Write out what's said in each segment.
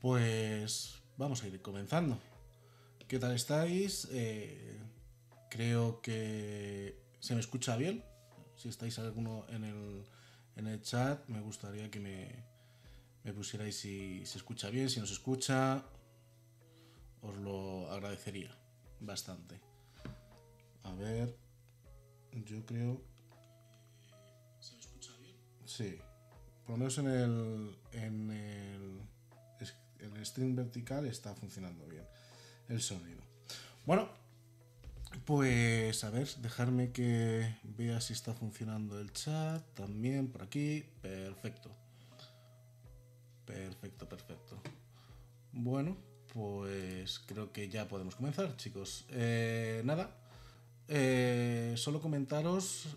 Pues vamos a ir comenzando. ¿Qué tal estáis? Creo que se me escucha bien. Si estáis alguno en el chat, me gustaría que me pusierais si se escucha bien, si no se escucha. Os lo agradecería bastante. A ver, yo creo... ¿Se me escucha bien? Sí. Por lo menos en el stream vertical está funcionando bien el sonido. Bueno, pues a ver, dejarme que vea si está funcionando el chat también por aquí. Perfecto. Perfecto, perfecto. Bueno, pues creo que ya podemos comenzar, chicos. Nada, solo comentaros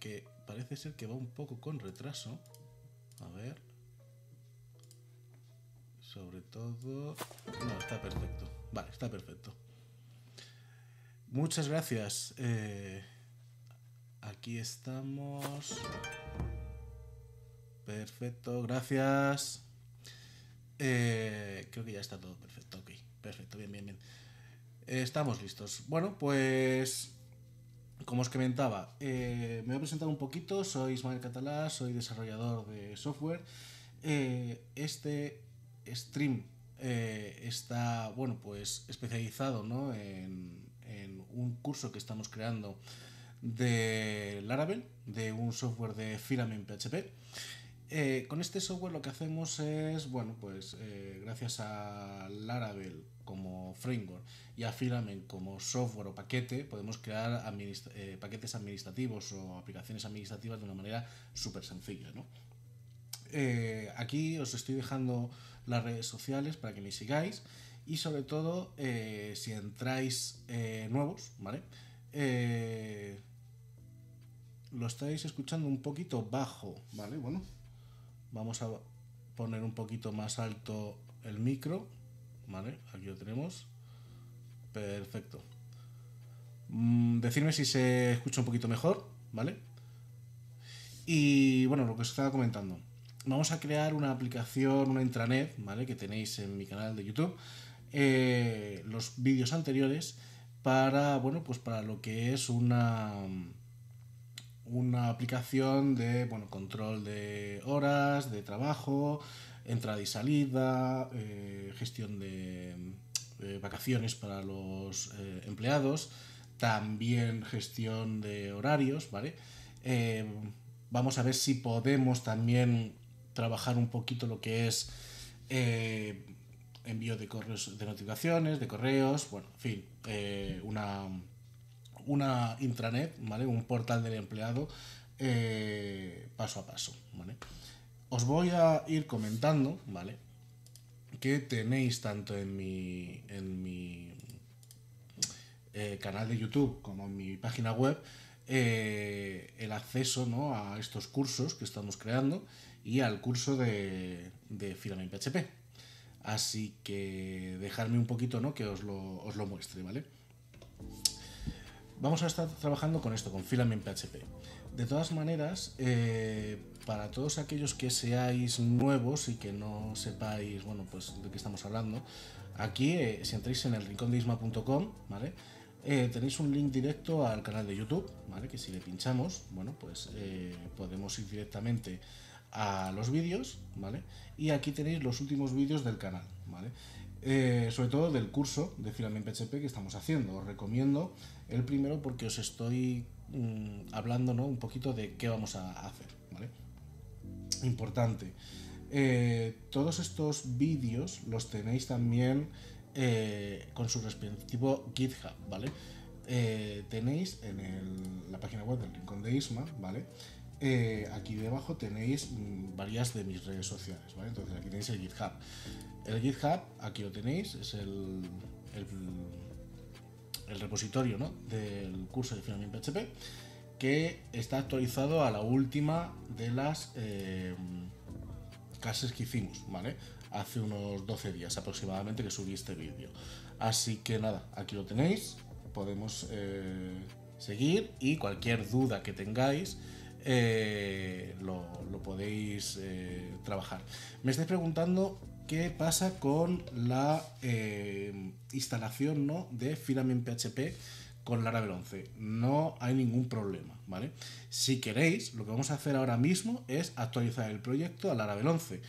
que parece ser que va un poco con retraso. A ver. Sobre todo... No, está perfecto. Vale, está perfecto. Muchas gracias. Aquí estamos. Perfecto, gracias. Creo que ya está todo perfecto. Ok, perfecto, bien, bien, bien. Estamos listos. Bueno, pues... Como os comentaba, me voy a presentar un poquito. Soy Ismael Catalá, soy desarrollador de software. Este stream está, bueno, pues especializado, ¿no?, en un curso que estamos creando de Laravel, de un software de Filament PHP. Con este software lo que hacemos es, bueno, pues gracias a Laravel como framework y a Filament como software o paquete, podemos crear paquetes administrativos o aplicaciones administrativas de una manera súper sencilla, ¿no? Aquí os estoy dejando las redes sociales para que me sigáis y sobre todo si entráis nuevos, ¿vale? Lo estáis escuchando un poquito bajo, ¿vale? Bueno, vamos a poner un poquito más alto el micro, ¿vale? Aquí lo tenemos. Perfecto. Decidme si se escucha un poquito mejor, ¿vale? Y bueno, lo que os estaba comentando. Vamos a crear una aplicación, una intranet, ¿vale?, que tenéis en mi canal de YouTube, los vídeos anteriores, para, bueno, pues para lo que es una aplicación de, bueno, control de horas, de trabajo, entrada y salida, gestión de vacaciones para los empleados, también gestión de horarios, ¿vale? Vamos a ver si podemos también trabajar un poquito lo que es envío de correos, de notificaciones, de correos, bueno, en fin, una intranet, ¿vale? Un portal del empleado paso a paso, ¿vale? Os voy a ir comentando, ¿vale?, que tenéis tanto en mi canal de YouTube como en mi página web el acceso, ¿no?, a estos cursos que estamos creando y al curso de Filament PHP. Así que dejadme un poquito, ¿no?, que os lo muestre, ¿vale? Vamos a estar trabajando con esto, con Filament PHP. De todas maneras, para todos aquellos que seáis nuevos y que no sepáis, bueno, pues de qué estamos hablando, aquí, si entráis en elrincondeisma.com, ¿vale?, tenéis un link directo al canal de YouTube, ¿vale?, que si le pinchamos, bueno, pues podemos ir directamente a los vídeos, ¿vale? Y aquí tenéis los últimos vídeos del canal, ¿vale? Sobre todo del curso de Filament PHP que estamos haciendo. Os recomiendo el primero porque os estoy hablando, ¿no?, un poquito de qué vamos a hacer, ¿vale? Importante. Todos estos vídeos los tenéis también con su respectivo GitHub, ¿vale? Tenéis en la página web del Rincón de Isma, ¿vale? Aquí debajo tenéis varias de mis redes sociales, ¿vale? Entonces aquí tenéis el GitHub. El GitHub, aquí lo tenéis, es el repositorio, ¿no?, del curso de Filament PHP, que está actualizado a la última de las clases que hicimos, ¿vale? Hace unos 12 días aproximadamente que subí este vídeo. Así que nada, aquí lo tenéis, podemos seguir y cualquier duda que tengáis... lo podéis trabajar. Me estáis preguntando qué pasa con la instalación, ¿no?, de Filament PHP con Laravel 11. No hay ningún problema, ¿vale? Si queréis, lo que vamos a hacer ahora mismo es actualizar el proyecto a Laravel 11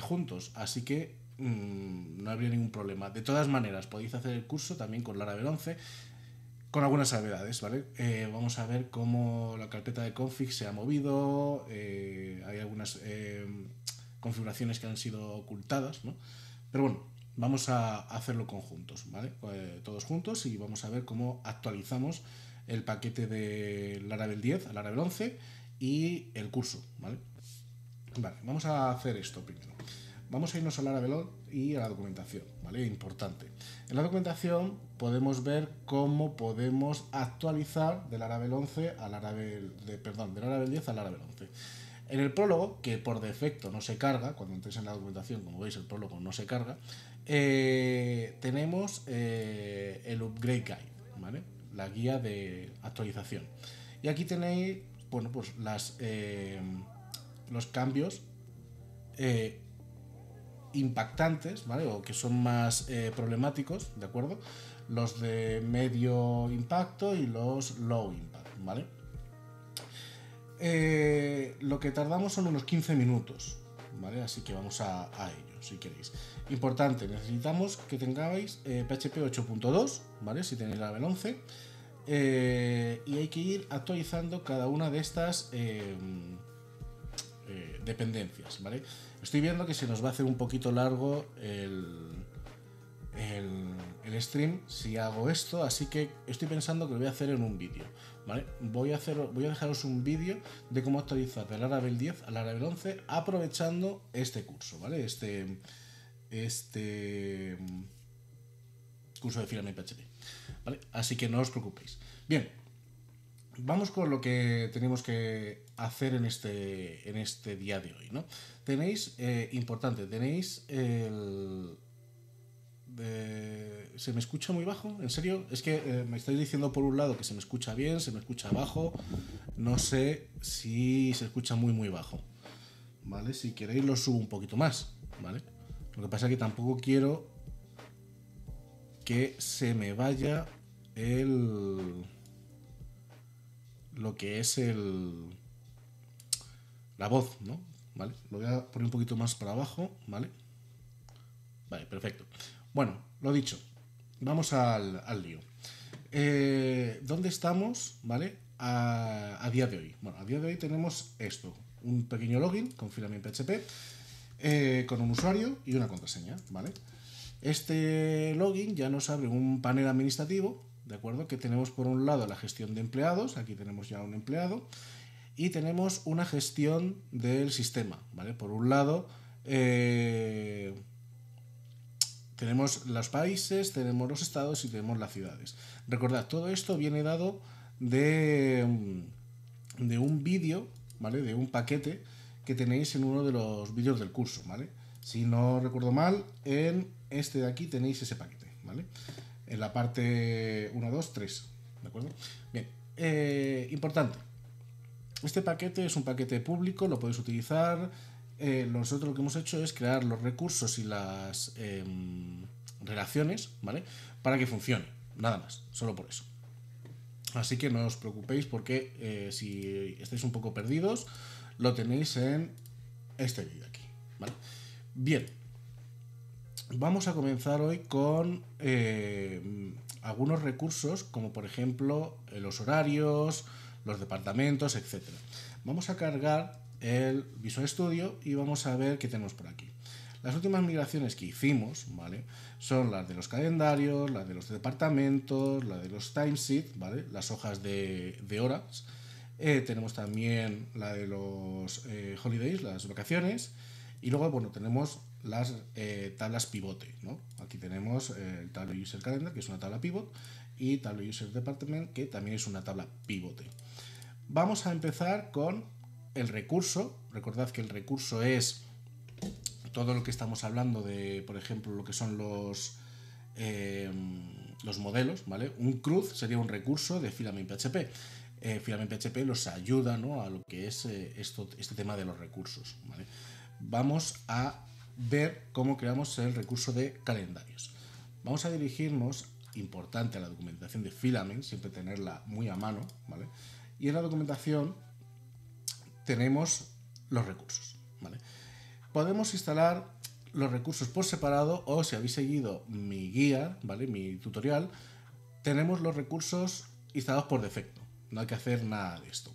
juntos, así que no habría ningún problema. De todas maneras, podéis hacer el curso también con Laravel 11 con algunas salvedades, ¿vale? Vamos a ver cómo la carpeta de config se ha movido, hay algunas configuraciones que han sido ocultadas, ¿no? Pero bueno, vamos a hacerlo conjuntos, ¿vale? Todos juntos, y vamos a ver cómo actualizamos el paquete de Laravel 10 a Laravel 11 y el curso, ¿vale? Vale, vamos a hacer esto primero. Vamos a irnos a Laravel y a la documentación, ¿vale? Importante. En la documentación podemos ver cómo podemos actualizar de Laravel 11 a Laravel, de Laravel 10 a Laravel 11. En el prólogo, que por defecto no se carga, cuando entréis en la documentación, como veis, el prólogo no se carga, tenemos el Upgrade Guide, ¿vale? La guía de actualización. Y aquí tenéis, bueno, pues los cambios impactantes, ¿vale? O que son más problemáticos, ¿de acuerdo? Los de medio impacto y los low impact, ¿vale? Lo que tardamos son unos 15 minutos, ¿vale? Así que vamos a ello, si queréis. Importante, necesitamos que tengáis PHP 8.2, ¿vale? Si tenéis Laravel 11, y hay que ir actualizando cada una de estas dependencias, ¿vale? Estoy viendo que se nos va a hacer un poquito largo el stream si hago esto, así que estoy pensando que lo voy a hacer en un vídeo, ¿vale? Voy a dejaros un vídeo de cómo actualizar de Laravel 10 a Laravel 11 aprovechando este curso, ¿vale? Este curso de Filament PHP, ¿vale? Así que no os preocupéis. Bien, vamos con lo que tenemos que hacer en este día de hoy, ¿no? Tenéis, importante, tenéis el... ¿Se me escucha muy bajo? ¿En serio? Es que me estáis diciendo por un lado que se me escucha bien, se me escucha bajo. No sé si se escucha muy muy bajo, ¿vale? Si queréis lo subo un poquito más, ¿vale? Lo que pasa es que tampoco quiero que se me vaya la voz, ¿no? ¿Vale? Lo voy a poner un poquito más para abajo, ¿vale? Vale, perfecto. Bueno, lo dicho, vamos al lío. ¿Dónde estamos, vale? A día de hoy. Bueno, a día de hoy tenemos esto, un pequeño login con Filament PHP, con un usuario y una contraseña, ¿vale? Este login ya nos abre un panel administrativo, ¿de acuerdo? Que tenemos por un lado la gestión de empleados, aquí tenemos ya un empleado, y tenemos una gestión del sistema, ¿vale? Por un lado... tenemos los países, tenemos los estados y tenemos las ciudades. Recordad, todo esto viene dado de un vídeo, ¿vale? De un paquete que tenéis en uno de los vídeos del curso, ¿vale? Si no recuerdo mal, en este de aquí tenéis ese paquete, ¿vale? En la parte 1, 2, 3, ¿de acuerdo? Bien, importante. Este paquete es un paquete público, lo podéis utilizar... nosotros lo que hemos hecho es crear los recursos y las relaciones, ¿vale? Para que funcione, nada más, solo por eso. Así que no os preocupéis porque si estáis un poco perdidos, lo tenéis en este vídeo aquí, ¿vale? Bien, vamos a comenzar hoy con algunos recursos como por ejemplo los horarios, los departamentos, etc. Vamos a cargar el Visual Studio y vamos a ver qué tenemos por aquí. Las últimas migraciones que hicimos, ¿vale? Son las de los calendarios, las de los departamentos, las de los timesheets, ¿vale? Las hojas de horas. Tenemos también la de los holidays, las vacaciones. Y luego, bueno, tenemos las tablas pivote, ¿no? Aquí tenemos el tabla user calendar, que es una tabla pivot, y tabla user department, que también es una tabla pivote. Vamos a empezar con el recurso. Recordad que el recurso es todo lo que estamos hablando de, por ejemplo, lo que son los modelos, ¿vale? Un CRUD sería un recurso de Filament PHP. Filament PHP los ayuda, ¿no?, a lo que es este tema de los recursos, ¿vale? Vamos a ver cómo creamos el recurso de calendarios. Vamos a dirigirnos, importante, a la documentación de Filament, siempre tenerla muy a mano, ¿vale? Y en la documentación tenemos los recursos, ¿vale? Podemos instalar los recursos por separado o, si habéis seguido mi guía, ¿vale?, mi tutorial, tenemos los recursos instalados por defecto. No hay que hacer nada de esto,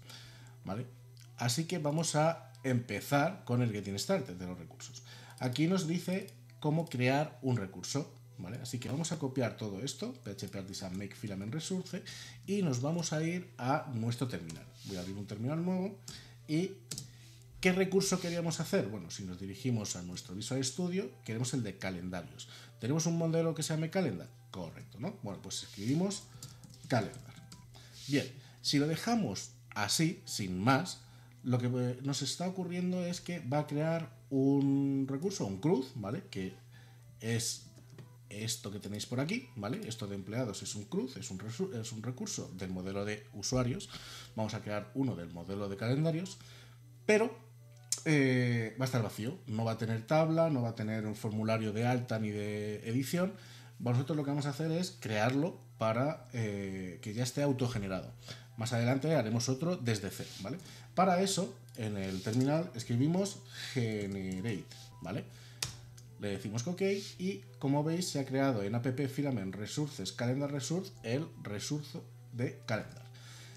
¿vale? Así que vamos a empezar con el Getting Started de los recursos. Aquí nos dice cómo crear un recurso, ¿vale? Así que vamos a copiar todo esto, php-artisan-make-filament-resource, y nos vamos a ir a nuestro terminal. Voy a abrir un terminal nuevo y... ¿qué recurso queríamos hacer? Bueno, si nos dirigimos a nuestro Visual Studio, queremos el de calendarios. ¿Tenemos un modelo que se llame calendar? Correcto, ¿no? Bueno, pues escribimos calendar. Bien, si lo dejamos así, sin más, lo que nos está ocurriendo es que va a crear un recurso, un CRUD, ¿vale? Que es esto que tenéis por aquí, ¿vale? Esto de empleados es un CRUD, es un recurso del modelo de usuarios. Vamos a crear uno del modelo de calendarios, pero... va a estar vacío, no va a tener tabla, no va a tener un formulario de alta ni de edición. Nosotros lo que vamos a hacer es crearlo para que ya esté autogenerado. Más adelante haremos otro desde cero, ¿vale? Para eso, en el terminal escribimos generate, ¿vale? Le decimos que ok y, como veis, se ha creado en app filament resources calendar resource el recurso de calendar.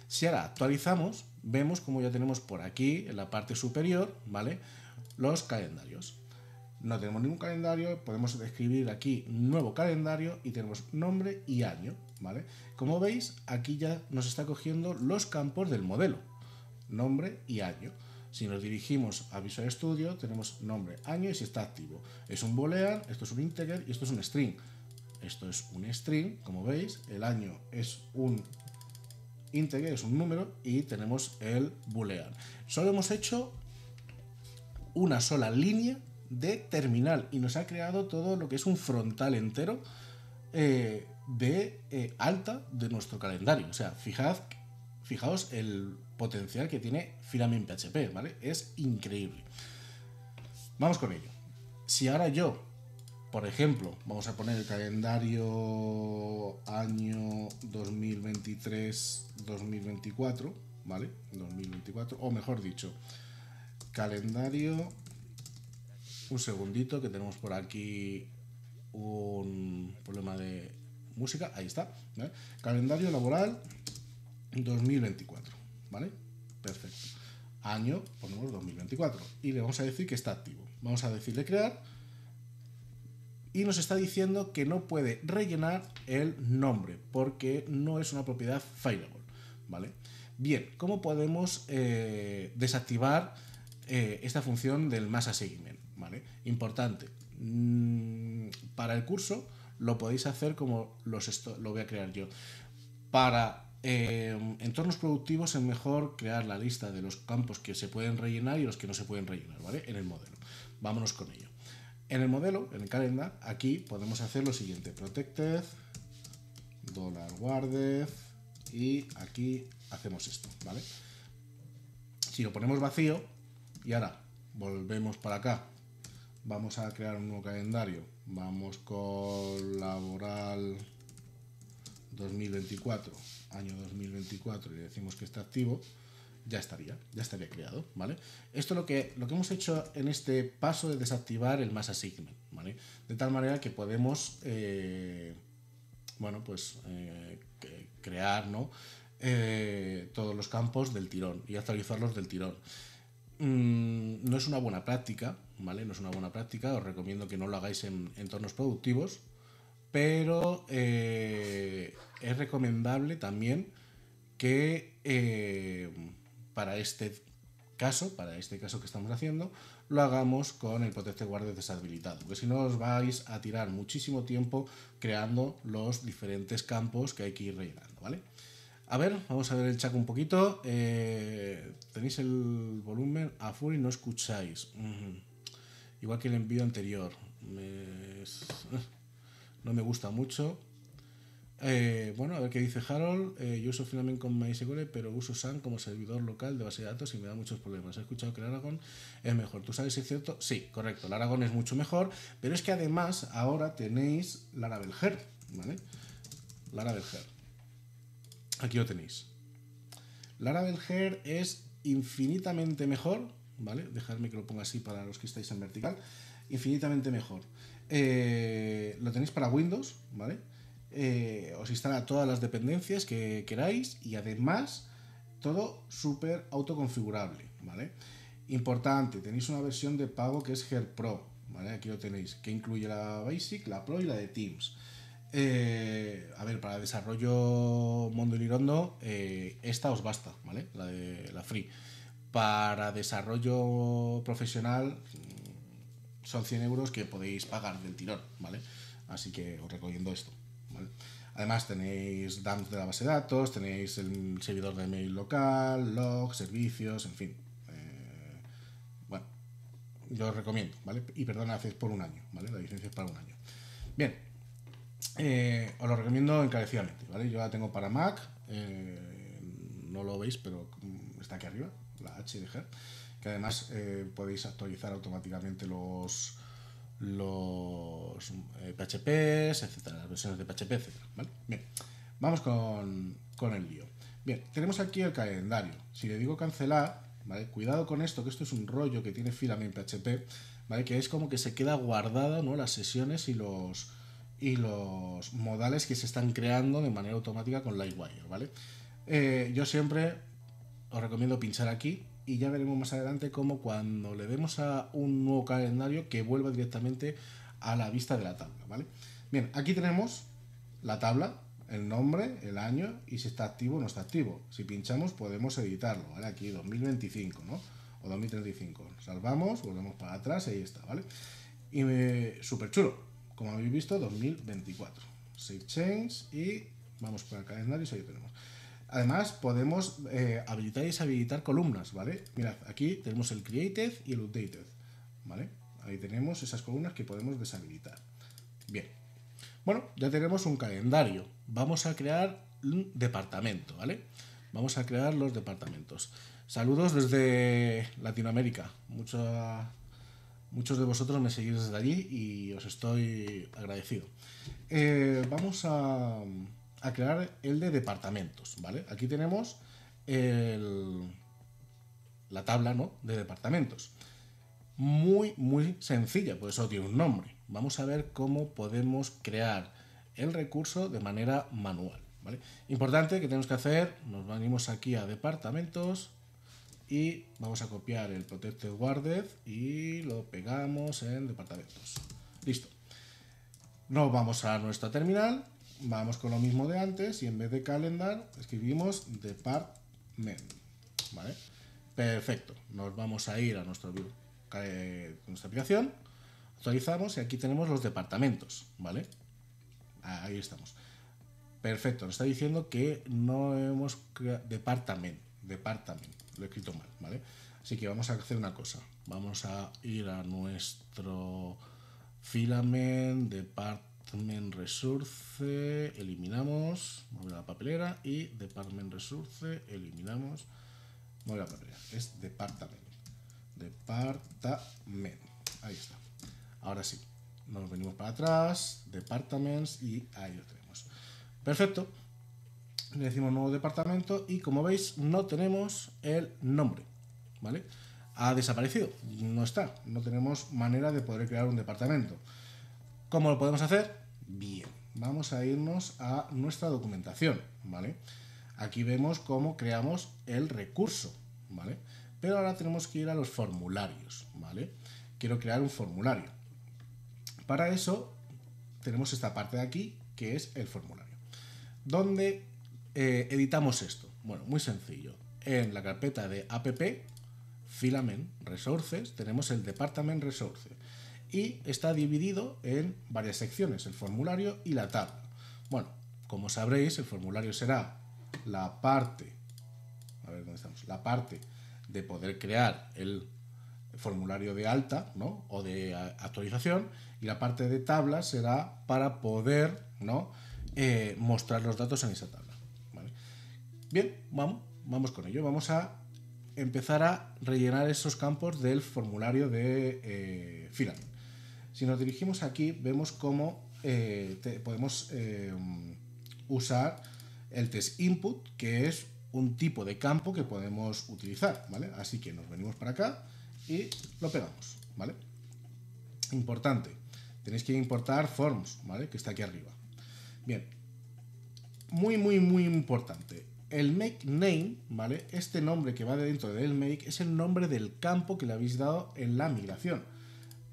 Si ahora actualizamos, vemos como ya tenemos por aquí, en la parte superior, ¿vale?, los calendarios. No tenemos ningún calendario, podemos escribir aquí nuevo calendario y tenemos nombre y año, ¿vale? Como veis, aquí ya nos está cogiendo los campos del modelo, nombre y año. Si nos dirigimos a Visual Studio, tenemos nombre, año y si está activo. Es un boolean, esto es un integer y esto es un string. Esto es un string, como veis, el año es un integer, es un número, y tenemos el boolean. Solo hemos hecho una sola línea de terminal y nos ha creado todo lo que es un frontal entero de alta de nuestro calendario. O sea, fijaos el potencial que tiene Filament PHP, ¿vale? Es increíble. Vamos con ello. Si ahora yo, por ejemplo, vamos a poner el calendario año 2023-2024, ¿vale? 2024, o mejor dicho, calendario, un segundito, que tenemos por aquí un problema de música, ahí está, ¿vale? Calendario laboral 2024, ¿vale? Perfecto. Año, ponemos 2024, y le vamos a decir que está activo. Vamos a decirle crear. Y nos está diciendo que no puede rellenar el nombre porque no es una propiedad fileable, ¿vale? Bien, ¿cómo podemos desactivar esta función del más assignment, ¿vale? Importante, para el curso lo podéis hacer como lo voy a crear yo. Para entornos productivos es mejor crear la lista de los campos que se pueden rellenar y los que no se pueden rellenar, ¿vale? En el modelo. Vámonos con ello. En el modelo, en el calendar, aquí podemos hacer lo siguiente: protected, $guarded, y aquí hacemos esto, ¿vale? Si lo ponemos vacío y ahora volvemos para acá, vamos a crear un nuevo calendario, vamos con laboral 2024, año 2024, y le decimos que está activo. Ya estaría creado, ¿vale? Esto es lo que hemos hecho en este paso de desactivar el más assignment, ¿vale? De tal manera que podemos, bueno, pues crear, ¿no?, todos los campos del tirón y actualizarlos del tirón. No es una buena práctica, ¿vale? No es una buena práctica, os recomiendo que no lo hagáis en entornos productivos, pero es recomendable también que... Para este caso que estamos haciendo, lo hagamos con el Protected Guarded deshabilitado, porque si no os vais a tirar muchísimo tiempo creando los diferentes campos que hay que ir rellenando, ¿vale? A ver, vamos a ver el chat un poquito. Tenéis el volumen a full y no escucháis. Igual que el envío anterior. No me gusta mucho. Bueno, a ver qué dice Harold. Yo uso Filament con MySQL, pero uso SAN como servidor local de base de datos y me da muchos problemas. He escuchado que Laravel es mejor. ¿Tú sabes si es cierto? Sí, correcto. Laravel es mucho mejor, pero es que además ahora tenéis Laravel Herd, ¿vale? Laravel Herd. Aquí lo tenéis. Laravel Herd es infinitamente mejor, ¿vale? Dejadme que lo ponga así para los que estáis en vertical. Infinitamente mejor. Lo tenéis para Windows, ¿vale? Os instala todas las dependencias que queráis y además todo súper autoconfigurable, ¿vale? Importante, tenéis una versión de pago que es Herd Pro, ¿vale? Aquí lo tenéis, que incluye la Basic, la Pro y la de Teams. A ver, para desarrollo Mondo y Lirondo, esta os basta, ¿vale? La de la Free. Para desarrollo profesional son 100 euros que podéis pagar del tirón, ¿vale? Así que os recomiendo esto. ¿Vale? Además tenéis dumps de la base de datos, tenéis el servidor de mail local, logs, servicios, en fin. Bueno, yo os recomiendo, ¿vale? Y perdón, la hacéis por un año, ¿vale? La licencia es para un año. Bien, os lo recomiendo encarecidamente, ¿vale? Yo la tengo para Mac, no lo veis, pero está aquí arriba, la H de Herd, que además podéis actualizar automáticamente los PHPs, etcétera, las versiones de PHP, etcétera, ¿vale? Bien, vamos con el lío. Bien, tenemos aquí el calendario. Si le digo cancelar, ¿vale? Cuidado con esto, que esto es un rollo que tiene Filament PHP, ¿vale? Que es como que se queda guardado, ¿no? Las sesiones y los modales que se están creando de manera automática con Livewire, ¿vale? Yo siempre os recomiendo pinchar aquí. Y ya veremos más adelante cómo cuando le demos a un nuevo calendario que vuelva directamente a la vista de la tabla, ¿vale? Bien, aquí tenemos la tabla, el nombre, el año y si está activo o no está activo. Si pinchamos podemos editarlo, ¿vale? Aquí 2025, ¿no? O 2035. Salvamos, volvemos para atrás y ahí está, ¿vale? Y súper chulo, como habéis visto, 2024. Save change y vamos para el calendario y ahí lo tenemos. Además, podemos habilitar y deshabilitar columnas, ¿vale? Mirad, aquí tenemos el Created y el Updated, ¿vale? Ahí tenemos esas columnas que podemos deshabilitar. Bien. Bueno, ya tenemos un calendario. Vamos a crear un departamento, ¿vale? Vamos a crear los departamentos. Saludos desde Latinoamérica. Muchos de vosotros me seguís desde allí y os estoy agradecido. Vamos a crear el de departamentos, ¿vale? Aquí tenemos la tabla, ¿no? De departamentos. Muy, muy sencilla, por eso tiene un nombre. Vamos a ver cómo podemos crear el recurso de manera manual, ¿vale? Importante que tenemos que hacer, nos venimos aquí a departamentos y vamos a copiar el protected guarded y lo pegamos en departamentos. Listo. Nos vamos a nuestra terminal. Vamos con lo mismo de antes y en vez de calendar escribimos department, ¿vale? Perfecto, nos vamos a ir a nuestra aplicación, actualizamos y aquí tenemos los departamentos, ¿vale? Ahí estamos. Perfecto, nos está diciendo que no hemos creado departament, lo he escrito mal, ¿vale? Así que vamos a hacer una cosa, vamos a ir a nuestro Filament department Resource, eliminamos, mueve la papelera y Department Resource, eliminamos, mueve la papelera, es Department, ahí está. Ahora sí, nos venimos para atrás, Departments y ahí lo tenemos. Perfecto, le decimos nuevo departamento y como veis no tenemos el nombre, ¿vale? Ha desaparecido, no está, no tenemos manera de poder crear un departamento. ¿Cómo lo podemos hacer? Bien, vamos a irnos a nuestra documentación, ¿vale? Aquí vemos cómo creamos el recurso, ¿vale? Pero ahora tenemos que ir a los formularios, ¿vale? Quiero crear un formulario. Para eso tenemos esta parte de aquí, que es el formulario. ¿Dónde editamos esto? Bueno, muy sencillo. En la carpeta de app, Filament Resources, tenemos el Department Resource. Y está dividido en varias secciones, el formulario y la tabla. Bueno, como sabréis, el formulario será la parte, a ver dónde estamos, la parte de poder crear el formulario de alta, ¿no? O de actualización, y la parte de tabla será para poder, ¿no? mostrar los datos en esa tabla. ¿Vale? Bien, vamos con ello. Vamos a empezar a rellenar esos campos del formulario de Filament. Si nos dirigimos aquí, vemos cómo podemos usar el test input, que es un tipo de campo que podemos utilizar, ¿vale? Así que nos venimos para acá y lo pegamos, ¿vale? Importante, tenéis que importar forms, ¿vale? Que está aquí arriba. Bien, muy importante. El make name, ¿vale? Este nombre que va dentro del make es el nombre del campo que le habéis dado en la migración.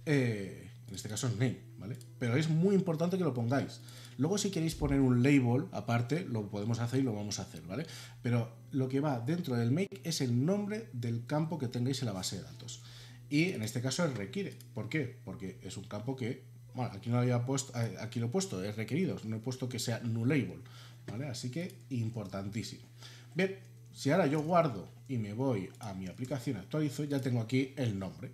En este caso es name, ¿vale? Pero es muy importante que lo pongáis. Luego, si queréis poner un label aparte, lo podemos hacer y lo vamos a hacer, ¿vale? Pero lo que va dentro del make es el nombre del campo que tengáis en la base de datos. Y en este caso es requiere. ¿Por qué? Porque es un campo que, bueno, aquí no lo había puesto, aquí lo he puesto, es requeridos, no he puesto que sea null label, ¿vale? Así que importantísimo. Bien, si ahora yo guardo y me voy a mi aplicación, actualizo, ya tengo aquí el nombre,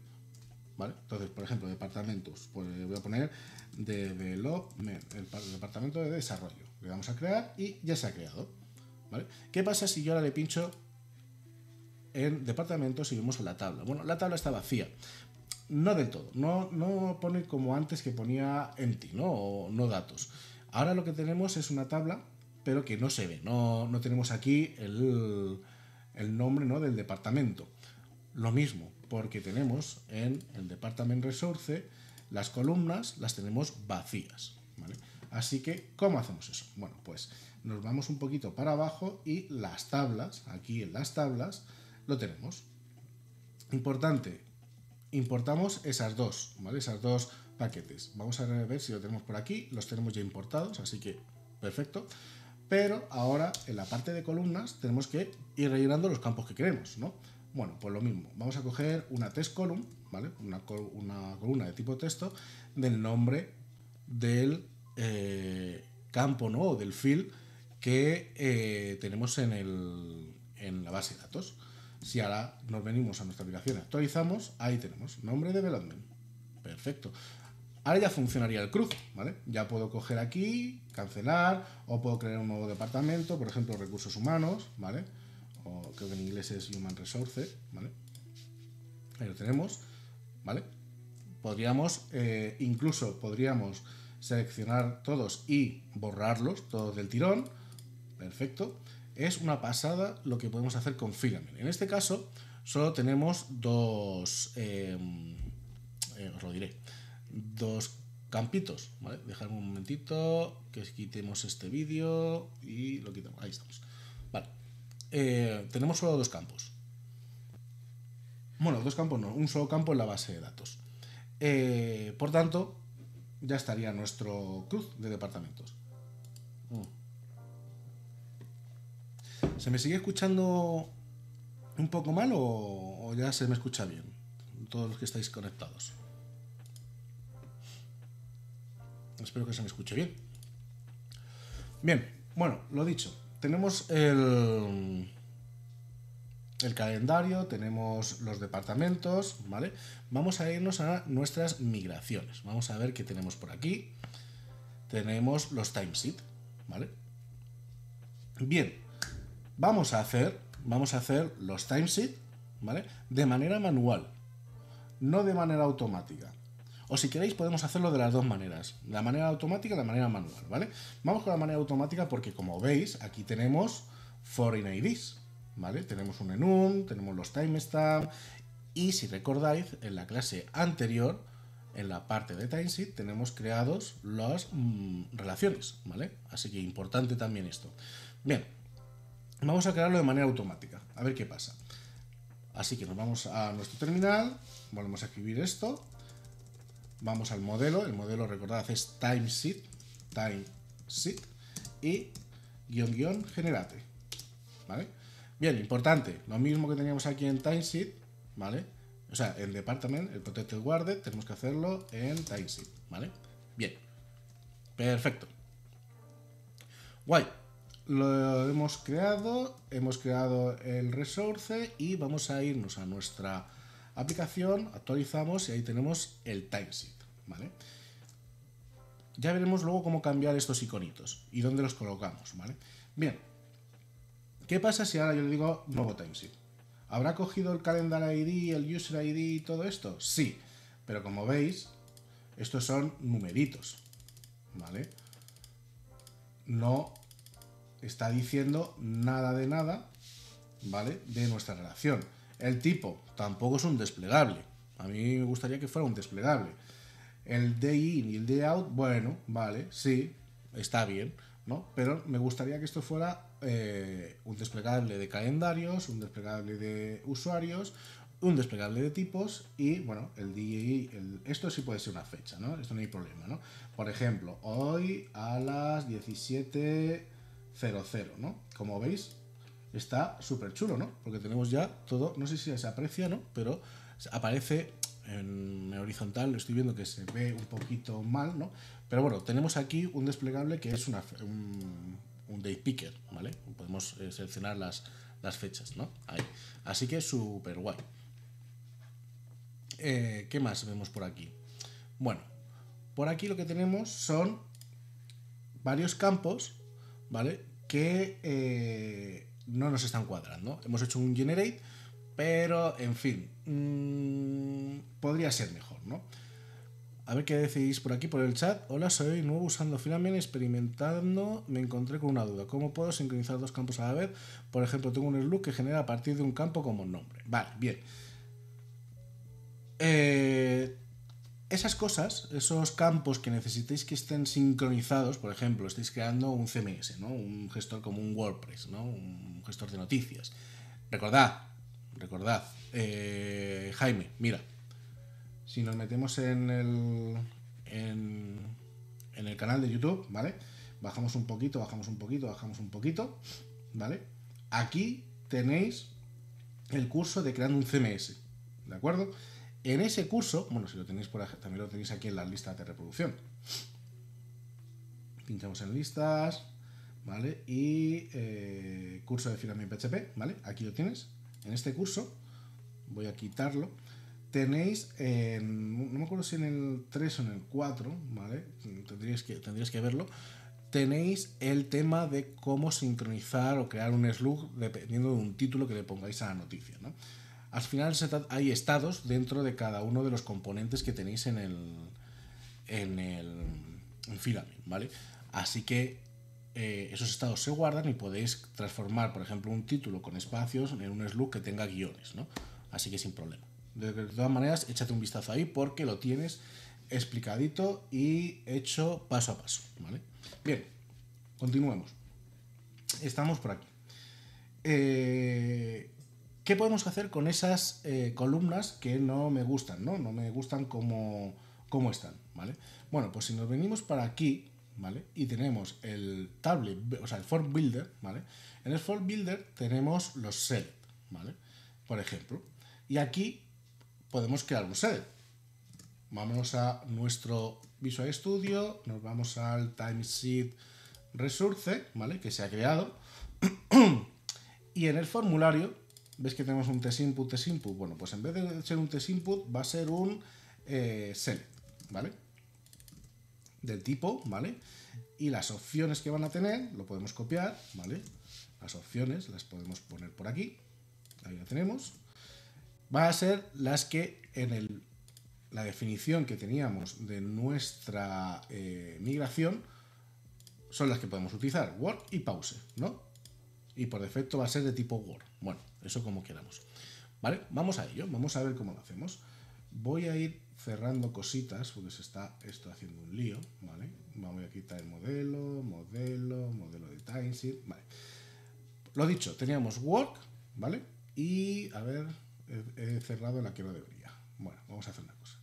¿vale? Entonces, por ejemplo, departamentos, pues le voy a poner development, el departamento de desarrollo. Le damos a crear y ya se ha creado, ¿vale? ¿Qué pasa si yo ahora le pincho en departamentos y vemos la tabla? Bueno, la tabla está vacía. No del todo, no pone como antes que ponía empty, ¿no? O no datos. Ahora lo que tenemos es una tabla, pero que no se ve, no tenemos aquí el nombre, ¿no? Del departamento. Lo mismo, porque tenemos en el Department Resource las columnas las tenemos vacías, ¿vale? Así que, ¿cómo hacemos eso? Bueno, pues nos vamos un poquito para abajo y las tablas, aquí en las tablas, lo tenemos. Importante, importamos esas dos, ¿vale? Esas dos paquetes. Vamos a ver si lo tenemos por aquí, los tenemos ya importados, así que perfecto. Pero ahora en la parte de columnas tenemos que ir rellenando los campos que queremos, ¿no? Bueno, pues lo mismo, vamos a coger una test column, ¿vale? Una columna de tipo texto del nombre del campo, ¿no? O del field que tenemos en la base de datos. Si ahora nos venimos a nuestra aplicación, actualizamos, ahí tenemos, nombre de development. Perfecto. Ahora ya funcionaría el cruce, ¿vale? Ya puedo coger aquí, cancelar, o puedo crear un nuevo departamento, por ejemplo, recursos humanos, ¿vale? O creo que en inglés es Human Resource, ¿vale? Ahí lo tenemos, ¿vale? Podríamos, incluso podríamos seleccionar todos y borrarlos, todos del tirón. Perfecto. Es una pasada lo que podemos hacer con Filament. En este caso, solo tenemos os lo diré, dos campitos, ¿vale? Dejadme un momentito que quitemos este vídeo y lo quitamos. Ahí estamos. Vale. Tenemos solo dos campos. Bueno, dos campos no, un solo campo en la base de datos. Por tanto, ya estaría nuestro cruz de departamentos. ¿Se me sigue escuchando un poco mal o ya se me escucha bien? Todos los que estáis conectados. Espero que se me escuche bien. Bien, bueno, lo dicho. Tenemos el calendario, tenemos los departamentos, ¿vale? Vamos a irnos a nuestras migraciones. Vamos a ver qué tenemos por aquí. Tenemos los timesheets, ¿vale? Bien, vamos a hacer los timesheets, ¿vale? De manera manual, no de manera automática. O si queréis podemos hacerlo de las dos maneras, la manera automática y la manera manual, ¿vale? Vamos con la manera automática porque, como veis, aquí tenemos foreign IDs, ¿vale? Tenemos un enum, tenemos los timestamps y, si recordáis, en la clase anterior, en la parte de timesheet, tenemos creados las relaciones, ¿vale? Así que importante también esto. Bien, vamos a crearlo de manera automática, a ver qué pasa. Así que nos vamos a nuestro terminal, volvemos a escribir esto. Vamos al modelo, el modelo, recordad, es timesheet y -- generate, ¿vale? Bien, importante, lo mismo que teníamos aquí en timesheet, ¿vale? O sea, en department, el protected guarded, tenemos que hacerlo en timesheet, ¿vale? Bien, perfecto. Guay, lo hemos creado el resource y vamos a irnos a nuestra aplicación, actualizamos y ahí tenemos el timesheet, ¿vale? Ya veremos luego cómo cambiar estos iconitos y dónde los colocamos, ¿vale? Bien, ¿qué pasa si ahora yo le digo nuevo timesheet? ¿Habrá cogido el calendar ID, el user ID y todo esto? Sí, pero como veis, estos son numeritos, ¿vale? No está diciendo nada de nada, ¿vale? De nuestra relación. El tipo tampoco es un desplegable. A mí me gustaría que fuera un desplegable. El day in y el day out, bueno, vale, sí, está bien, ¿no? Pero me gustaría que esto fuera un desplegable de calendarios, un desplegable de usuarios, un desplegable de tipos y, bueno, el DI, esto sí puede ser una fecha, ¿no? Esto no hay problema, ¿no? Por ejemplo, hoy a las 17:00, ¿no? Como veis, está súper chulo, ¿no? Porque tenemos ya todo, no sé si se aprecia, ¿no? Pero aparece en horizontal, lo estoy viendo que se ve un poquito mal, ¿no? Pero bueno, tenemos aquí un desplegable que es un date picker, ¿vale? Podemos seleccionar las fechas, ¿no? Ahí. Así que súper guay. ¿Qué más vemos por aquí? Bueno, por aquí lo que tenemos son varios campos, ¿vale? Que no nos están cuadrando. Hemos hecho un generate, pero en fin, podría ser mejor, ¿no? A ver qué decís por aquí, por el chat. Hola, soy nuevo usando Filament, experimentando, me encontré con una duda. ¿Cómo puedo sincronizar dos campos a la vez? Por ejemplo, tengo un loop que genera a partir de un campo como nombre. Vale, bien. Esas cosas, esos campos que necesitéis que estén sincronizados, por ejemplo, estáis creando un CMS, ¿no? Un gestor como un WordPress, ¿no? Un gestor de noticias. Recordad, Jaime, mira. Si nos metemos en el canal de YouTube, ¿vale? Bajamos un poquito, bajamos un poquito, bajamos un poquito, ¿vale? Aquí tenéis el curso de creando un CMS, ¿de acuerdo? En ese curso, bueno, si lo tenéis por aquí, también lo tenéis aquí en las listas de reproducción. Pinchamos en listas, ¿vale? Y curso de Filament PHP, ¿vale? Aquí lo tienes. En este curso, voy a quitarlo. Tenéis, no me acuerdo si en el 3 o en el 4, ¿vale? Tendríais que verlo. Tenéis el tema de cómo sincronizar o crear un slug dependiendo de un título que le pongáis a la noticia, ¿no? Al final hay estados dentro de cada uno de los componentes que tenéis en Filament, ¿vale? Así que esos estados se guardan y podéis transformar, por ejemplo, un título con espacios en un slug que tenga guiones, ¿no? Así que sin problema. De todas maneras, échate un vistazo ahí porque lo tienes explicadito y hecho paso a paso, ¿vale? Bien, continuemos. Estamos por aquí. ¿Qué podemos hacer con esas columnas que no me gustan, ¿no? No me gustan como están, ¿vale? Bueno, pues si nos venimos para aquí, ¿vale? Y tenemos el table, o sea, el form builder, ¿vale? En el form builder tenemos los select, ¿vale? Por ejemplo. Y aquí podemos crear un select. Vámonos a nuestro Visual Studio, nos vamos al timesheet resource, ¿vale? Que se ha creado. Y en el formulario, ¿ves que tenemos un test-input, test-input? Bueno, pues en vez de ser un test-input, va a ser un select, ¿vale? Del tipo, ¿vale? Y las opciones que van a tener, lo podemos copiar, ¿vale? Las opciones las podemos poner por aquí. Ahí la tenemos. Van a ser las que en la definición que teníamos de nuestra migración son las que podemos utilizar, Word y Pause, ¿no? Y por defecto va a ser de tipo Word. Bueno, eso como queramos. ¿Vale? Vamos a ello, vamos a ver cómo lo hacemos. Voy a ir cerrando cositas porque se está esto haciendo un lío, ¿vale? Voy a quitar el modelo, modelo de timesheet, ¿vale? Lo dicho, teníamos Work, ¿vale? Y, a ver, he cerrado la que no debería. Bueno, vamos a hacer una cosa.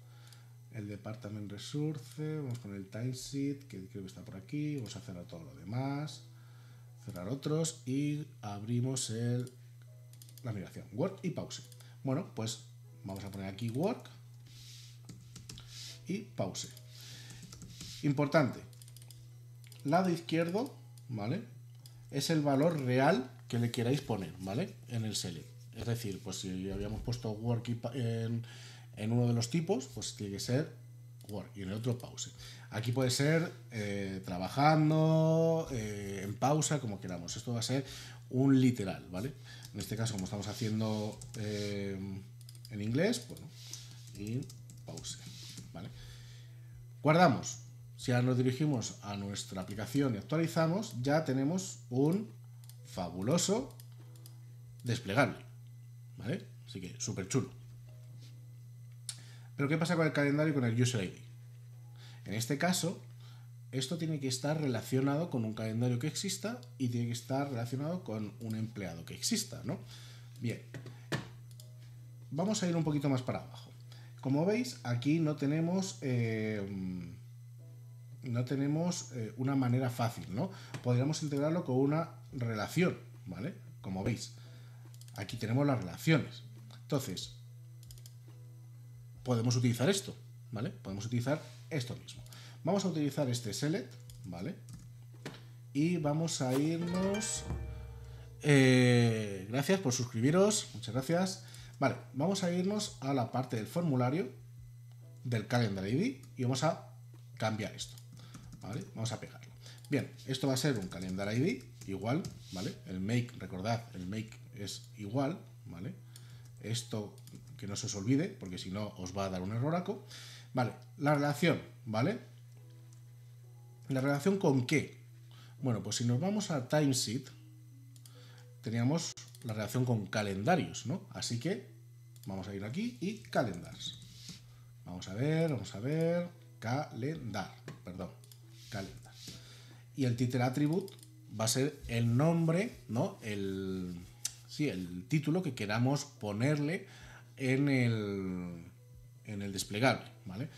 El Department Resource, vamos con el timesheet, que creo que está por aquí. Vamos a cerrar todo lo demás, cerrar otros y abrimos la migración. Work y Pause. Bueno, pues vamos a poner aquí Work y Pause. Importante. Lado izquierdo, ¿vale? Es el valor real que le queráis poner, ¿vale? En el select. Es decir, pues si habíamos puesto Work en uno de los tipos, pues tiene que ser Work y en el otro Pause. Aquí puede ser trabajando, en pausa, como queramos. Esto va a ser un literal, ¿vale? En este caso, como estamos haciendo en inglés, bueno, in pause, ¿vale? Guardamos. Si ahora nos dirigimos a nuestra aplicación y actualizamos, ya tenemos un fabuloso desplegable, ¿vale? Así que súper chulo. Pero ¿qué pasa con el calendario y con el user ID? En este caso, esto tiene que estar relacionado con un calendario que exista y tiene que estar relacionado con un empleado que exista, ¿no? Bien, vamos a ir un poquito más para abajo. Como veis, aquí no tenemos una manera fácil, ¿no? Podríamos integrarlo con una relación, ¿vale? Como veis, aquí tenemos las relaciones. Entonces, podemos utilizar esto, ¿vale? Podemos utilizar esto mismo. Vamos a utilizar este select, ¿vale? Y vamos a irnos... gracias por suscribiros, muchas gracias. Vale, vamos a irnos a la parte del formulario del calendar ID y vamos a cambiar esto, ¿vale? Vamos a pegarlo. Bien, esto va a ser un calendar ID igual, ¿vale? El make, recordad, el make es igual, ¿vale? Esto que no se os olvide, porque si no os va a dar un erroraco. Vale, la relación, ¿vale? ¿La relación con qué? Bueno, pues si nos vamos a timesheet, teníamos la relación con calendarios, ¿no? Así que vamos a ir aquí y calendars. Vamos a ver, calendar, perdón, calendar. Y el title attribute va a ser el nombre, ¿no? El título que queramos ponerle en el desplegable, ¿vale?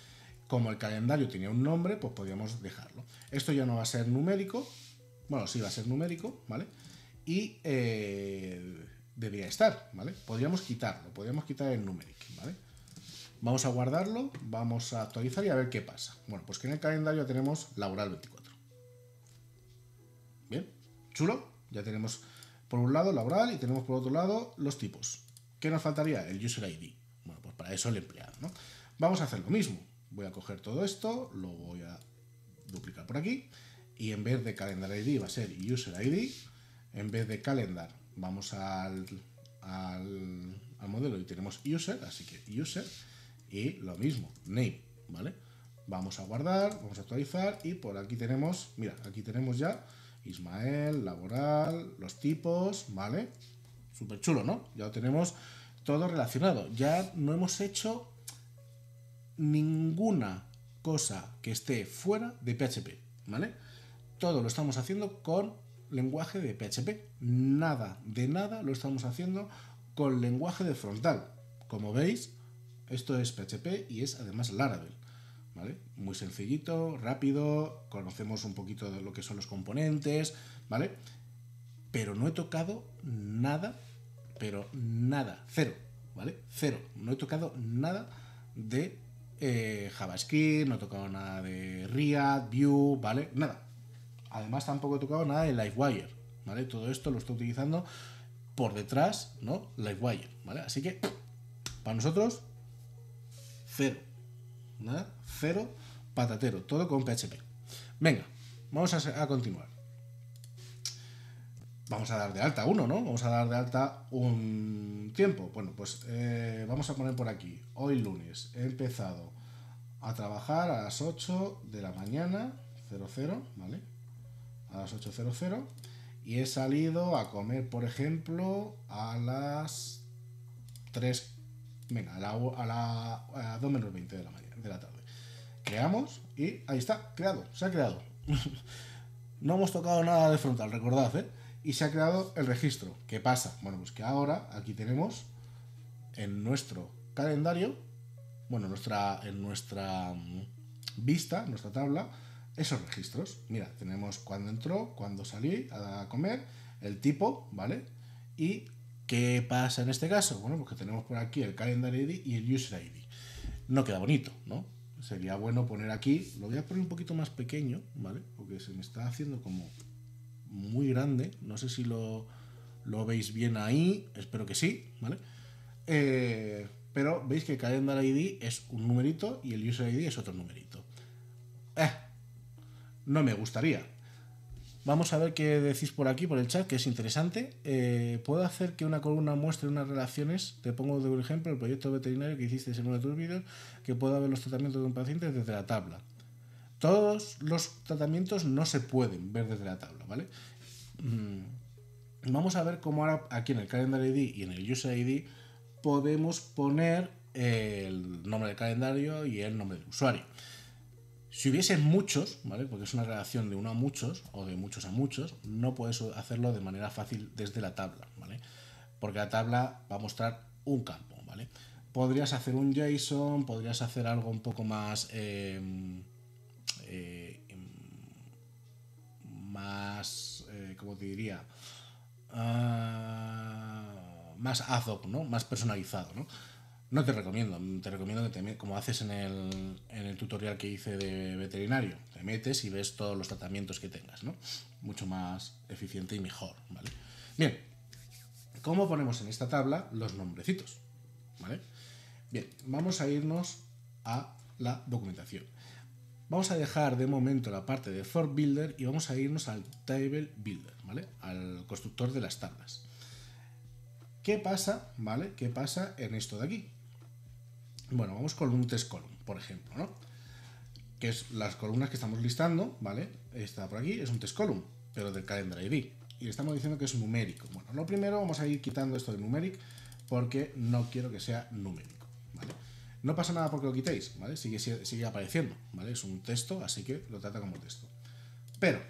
Como el calendario tenía un nombre, pues podíamos dejarlo. Esto ya no va a ser numérico, bueno, sí va a ser numérico, ¿vale? Y debería estar, ¿vale? Podríamos quitarlo, podríamos quitar el numeric, ¿vale? Vamos a guardarlo, vamos a actualizar y a ver qué pasa. Bueno, pues que en el calendario ya tenemos laboral 24. Bien, chulo, ya tenemos por un lado laboral y tenemos por otro lado los tipos. ¿Qué nos faltaría? El user ID. Bueno, pues para eso el empleado, ¿no? Vamos a hacer lo mismo. Voy a coger todo esto, lo voy a duplicar por aquí y en vez de calendar ID va a ser user ID. En vez de calendar vamos al modelo y tenemos user, así que user y lo mismo, name, ¿vale? Vamos a guardar, vamos a actualizar y por aquí tenemos, mira, aquí tenemos ya Ismael, laboral, los tipos, ¿vale? Súper chulo, ¿no? Ya lo tenemos todo relacionado. Ya no hemos hecho ninguna cosa que esté fuera de PHP, ¿vale? Todo lo estamos haciendo con lenguaje de PHP. Nada de nada lo estamos haciendo con lenguaje de frontal. Como veis, esto es PHP y es además Laravel, ¿vale? Muy sencillito, rápido, conocemos un poquito de lo que son los componentes, ¿vale? Pero no he tocado nada, pero nada, cero, ¿vale? Cero. No he tocado nada de JavaScript, no he tocado nada de React, Vue, ¿vale? Nada. Además tampoco he tocado nada de Livewire, ¿vale? Todo esto lo estoy utilizando por detrás, ¿no? Livewire, ¿vale? Así que, para nosotros, cero. Nada, cero, patatero, todo con PHP. Venga, vamos a continuar. Vamos a dar de alta uno, ¿no? Vamos a dar de alta un tiempo. Bueno, pues vamos a poner por aquí. Hoy lunes he empezado a trabajar a las 8 de la mañana, 00, ¿vale? A las 8:00 y he salido a comer, por ejemplo, a las 3, venga, a las 2:20 de la tarde. Creamos y ahí está, creado, se ha creado. No hemos tocado nada de frontal, recordad, ¿eh? Y se ha creado el registro. ¿Qué pasa? Bueno, pues que ahora aquí tenemos en nuestro calendario, bueno, en nuestra vista, nuestra tabla, esos registros. Mira, tenemos cuando entró, cuando salí a comer, el tipo, ¿vale? ¿Y qué pasa en este caso? Bueno, pues que tenemos por aquí el calendar ID y el user ID. No queda bonito, ¿no? Sería bueno poner aquí, lo voy a poner un poquito más pequeño, ¿vale? Porque se me está haciendo como muy grande, no sé si lo veis bien ahí, espero que sí, ¿vale? Pero veis que el calendar ID es un numerito y el user ID es otro numerito. no me gustaría. Vamos a ver qué decís por aquí, por el chat, que es interesante. ¿Puedo hacer que una columna muestre unas relaciones? Te pongo de ejemplo el proyecto veterinario que hiciste en uno de tus vídeos, que pueda ver los tratamientos de un paciente desde la tabla. Todos los tratamientos no se pueden ver desde la tabla, ¿vale? Vamos a ver cómo ahora aquí en el Calendar ID y en el User ID podemos poner el nombre del calendario y el nombre del usuario. Si hubiese muchos, ¿vale? Porque es una relación de uno a muchos o de muchos a muchos, no puedes hacerlo de manera fácil desde la tabla, ¿vale? Porque la tabla va a mostrar un campo, ¿vale? Podrías hacer un JSON, podrías hacer algo un poco más ¿cómo te diría? Más ad hoc, ¿no? Más personalizado, ¿no? No te recomiendo, te recomiendo que como haces en el tutorial que hice de veterinario, te metes y ves todos los tratamientos que tengas, ¿no? Mucho más eficiente y mejor, ¿vale? Bien, ¿cómo ponemos en esta tabla los nombrecitos? ¿Vale? Bien, vamos a irnos a la documentación. Vamos a dejar de momento la parte de For Builder y vamos a irnos al Table Builder, ¿vale? Al constructor de las tablas. ¿Qué pasa, ¿vale? ¿Qué pasa en esto de aquí? Bueno, vamos con un test column, por ejemplo, ¿no? Que es las columnas que estamos listando, ¿vale? Esta por aquí es un test column, pero del calendar ID. Y le estamos diciendo que es numérico. Bueno, lo primero vamos a ir quitando esto de numeric porque no quiero que sea numérico, ¿vale? No pasa nada porque lo quitéis, ¿vale? Sigue apareciendo, ¿vale? Es un texto, así que lo trata como texto. Pero,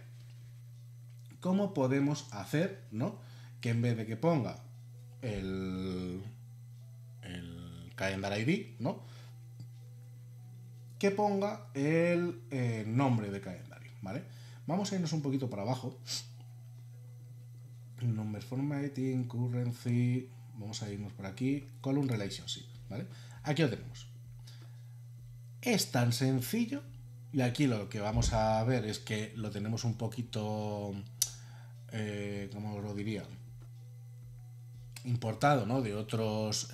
¿cómo podemos hacer, ¿no? Que en vez de que ponga el calendar ID, ¿no? Que ponga el nombre de calendario, ¿vale? Vamos a irnos un poquito para abajo. Number formatting, currency. Vamos a irnos por aquí. Column relationship, ¿vale? Aquí lo tenemos. Es tan sencillo. Y aquí lo que vamos a ver es que lo tenemos un poquito. ¿Cómo os lo diría? Importado, ¿no? De otros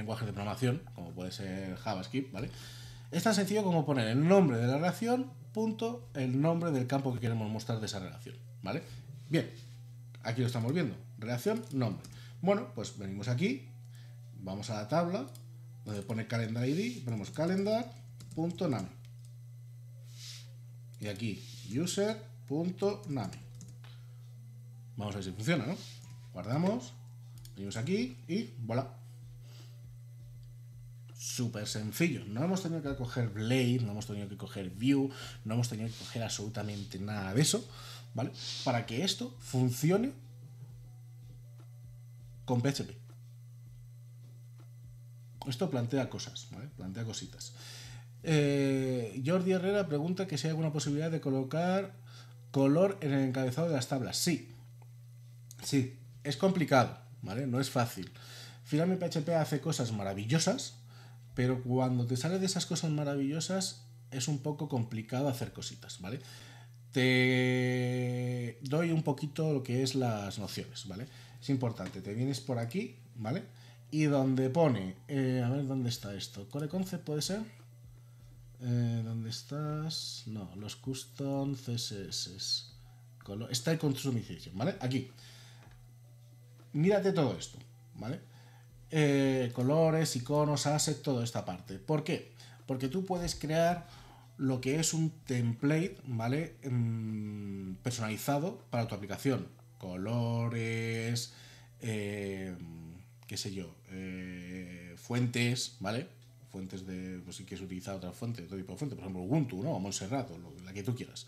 lenguajes de programación, como puede ser JavaScript, ¿vale? Es tan sencillo como poner el nombre de la relación, punto, el nombre del campo que queremos mostrar de esa relación, ¿vale? Bien, aquí lo estamos viendo, relación, nombre. Bueno, pues venimos aquí, vamos a la tabla, donde pone calendar ID, ponemos calendar.name. Y aquí, user.name. Vamos a ver si funciona, ¿no? Guardamos, venimos aquí y voilà. Súper sencillo. No hemos tenido que coger Blade, no hemos tenido que coger Vue, no hemos tenido que coger absolutamente nada de eso, ¿vale? Para que esto funcione con PHP. Esto plantea cosas, ¿vale? Plantea cositas. Jordi Herrera pregunta que si hay alguna posibilidad de colocar color en el encabezado de las tablas. Sí, sí, es complicado, ¿vale? No es fácil. Filament PHP hace cosas maravillosas, pero cuando te sales de esas cosas maravillosas es un poco complicado hacer cositas, ¿vale? Te doy un poquito lo que es las nociones, ¿vale? Es importante, te vienes por aquí, ¿vale? Y donde pone, a ver, ¿dónde está esto? Core Concept puede ser. ¿Dónde estás? No, los custom CSS. Está el customization, ¿vale? Aquí. Mírate todo esto, ¿vale? Colores, iconos, assets, toda esta parte. ¿Por qué? Porque tú puedes crear lo que es un template, ¿vale? Personalizado para tu aplicación. Colores, qué sé yo, fuentes, ¿vale? Fuentes de, pues si quieres utilizar otra fuente, otro tipo de fuente, por ejemplo Ubuntu, ¿no? O Montserrat, o la que tú quieras.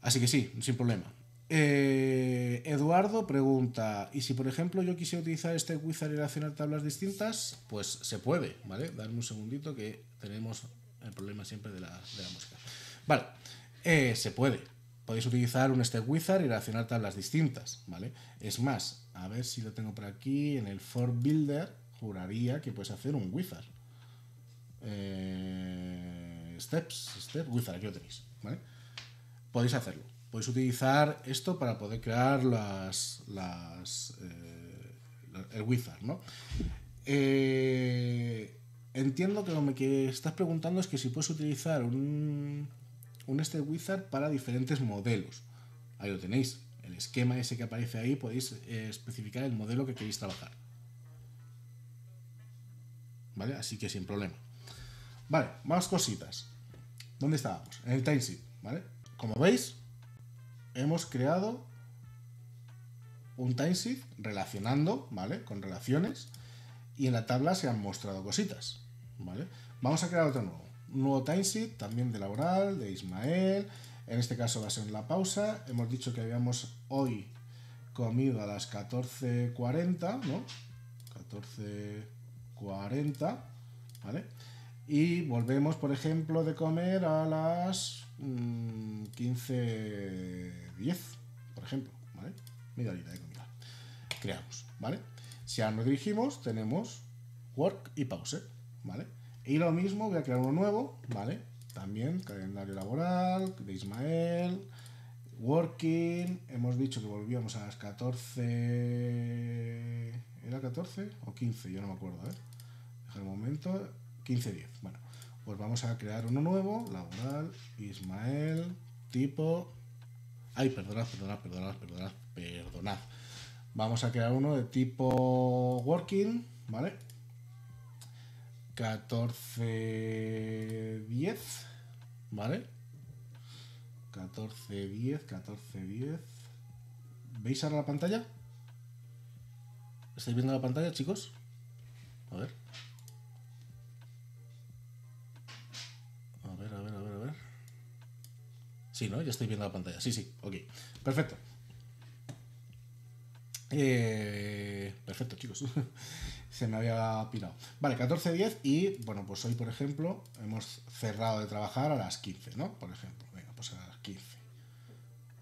Así que sí, sin problema. Eduardo pregunta, ¿y si por ejemplo yo quisiera utilizar este wizard y relacionar tablas distintas? Pues se puede, ¿vale? Darme un segundito que tenemos el problema siempre de la música. Vale, se puede. Podéis utilizar un step wizard y relacionar tablas distintas, ¿vale? Es más, a ver si lo tengo por aquí, en el For Builder, juraría que puedes hacer un wizard. Step wizard, aquí lo tenéis, ¿vale? Podéis hacerlo, podéis utilizar esto para poder crear el wizard, ¿no? Entiendo que lo que estás preguntando es que si puedes utilizar un state wizard para diferentes modelos. Ahí lo tenéis, el esquema ese que aparece ahí, podéis especificar el modelo que queréis trabajar. ¿Vale? Así que sin problema. Vale, más cositas. ¿Dónde estábamos? En el timesheet, ¿vale? Como veis, hemos creado un timesheet relacionando, ¿vale? Con relaciones, y en la tabla se han mostrado cositas, ¿vale? Vamos a crear otro nuevo. Un nuevo timesheet, también de laboral, de Ismael. En este caso va a ser la pausa. Hemos dicho que habíamos hoy comido a las 14:40, ¿no? 14:40, ¿vale? Y volvemos, por ejemplo, de comer a las 15:10, por ejemplo, ¿vale? Media horita de comida. Creamos, ¿vale? Si ahora nos dirigimos, tenemos work y pause, ¿vale? Y lo mismo, voy a crear uno nuevo, ¿vale? También calendario laboral, de Ismael, working, hemos dicho que volvíamos a las 14... ¿Era 14 o 15? Yo no me acuerdo, ¿eh? Deja un momento, 15:10, bueno, pues vamos a crear uno nuevo, laboral, Ismael, tipo... Ay, perdonad. Vamos a crear uno de tipo working, ¿vale? 14:10, ¿vale? 14:10. ¿Veis ahora la pantalla? ¿Estáis viendo la pantalla, chicos? A ver. A ver. Sí, ¿no? Ya estoy viendo la pantalla. Sí, ok. Perfecto. Perfecto, chicos. Se me había pirado. Vale, 14:10 y, bueno, pues hoy, por ejemplo, hemos cerrado de trabajar a las 15, ¿no? Por ejemplo, venga, pues a las 15.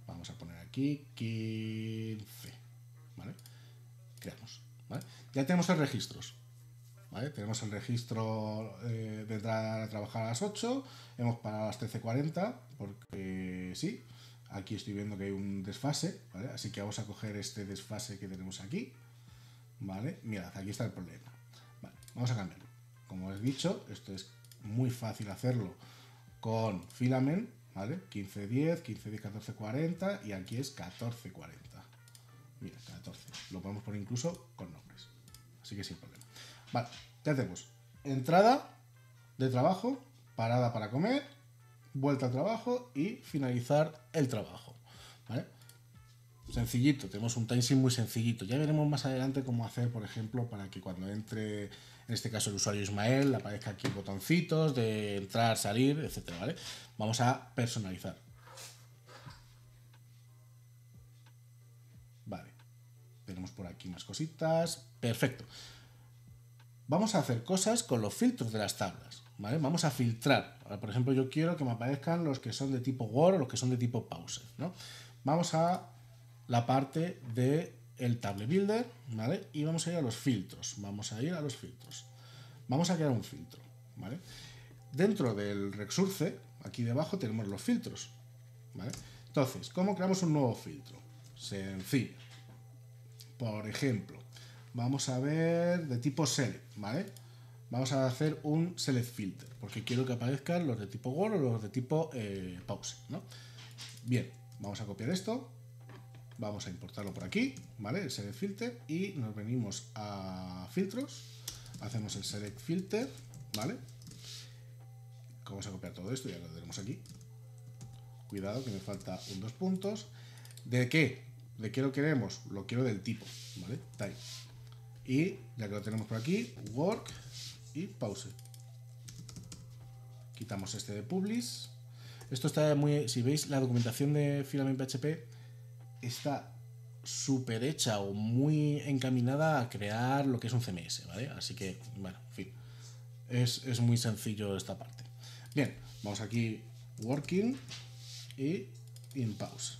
Vamos a poner aquí 15, ¿vale? Creamos, ¿vale? Ya tenemos el registro, ¿vale? Tenemos el registro de entrar a trabajar a las 8, hemos parado a las 13:40, porque sí. Aquí estoy viendo que hay un desfase, ¿vale? Así que vamos a coger este desfase que tenemos aquí, ¿vale? Mirad, aquí está el problema. Vale, vamos a cambiarlo. Como os he dicho, esto es muy fácil hacerlo con Filament, ¿vale? 15:10, 15:10, 14:40 y aquí es 14:40. Mira, 14. Lo podemos poner incluso con nombres. Así que sin problema. Vale, ya tenemos entrada de trabajo, parada para comer, vuelta al trabajo y finalizar el trabajo, ¿vale? Sencillito, tenemos un timesheet muy sencillito. Ya veremos más adelante cómo hacer, por ejemplo, para que cuando entre, en este caso el usuario Ismael, aparezca aquí botoncitos de entrar, salir, etcétera, ¿vale? Vamos a personalizar. Vale, tenemos por aquí más cositas. Perfecto. Vamos a hacer cosas con los filtros de las tablas, ¿vale? Vamos a filtrar. Ahora, por ejemplo, yo quiero que me aparezcan los que son de tipo Word o los que son de tipo Pause, ¿no? Vamos a la parte del Table Builder, ¿vale? Y vamos a ir a los filtros. Vamos a crear un filtro, ¿vale? Dentro del Rexurce, aquí debajo tenemos los filtros, ¿vale? Entonces, ¿cómo creamos un nuevo filtro? Sencillo. Por ejemplo, vamos a ver de tipo Select, ¿vale? Vamos a hacer un Select Filter, porque quiero que aparezcan los de tipo Word o los de tipo Pause, ¿no? Bien, vamos a copiar esto, vamos a importarlo por aquí, ¿vale? El Select Filter, y nos venimos a Filtros, hacemos el Select Filter, ¿vale? Vamos a copiar todo esto, ya lo tenemos aquí. Cuidado que me falta un 2 puntos. ¿De qué? ¿De qué lo queremos? Lo quiero del tipo, ¿vale? Time. Y ya que lo tenemos por aquí, work y pause. Quitamos este de publish. Esto está muy... Si veis, la documentación de Filament PHP está súper hecha o muy encaminada a crear lo que es un CMS, ¿vale? Así que, bueno, en fin. Es muy sencillo esta parte. Bien, vamos aquí, working y in pause.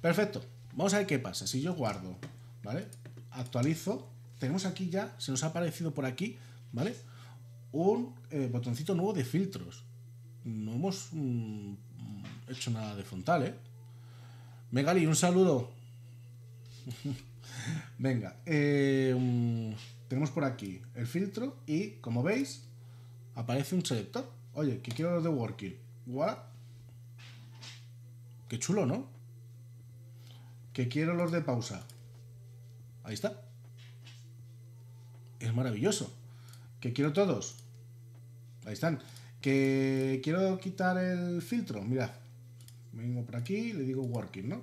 Perfecto. Vamos a ver qué pasa. Si yo guardo, ¿vale? Actualizo, tenemos aquí ya, se nos ha aparecido por aquí, ¿vale? Un botoncito nuevo de filtros. No hemos hecho nada de frontal, ¿eh? Megali, un saludo. Venga, tenemos por aquí el filtro y, como veis, aparece un selector. Oye, que quiero de working. What? Qué chulo, ¿no? Que quiero los de pausa. Ahí está. Es maravilloso. Que quiero todos. Ahí están. Que quiero quitar el filtro. Mirad. Vengo por aquí y le digo working, ¿no?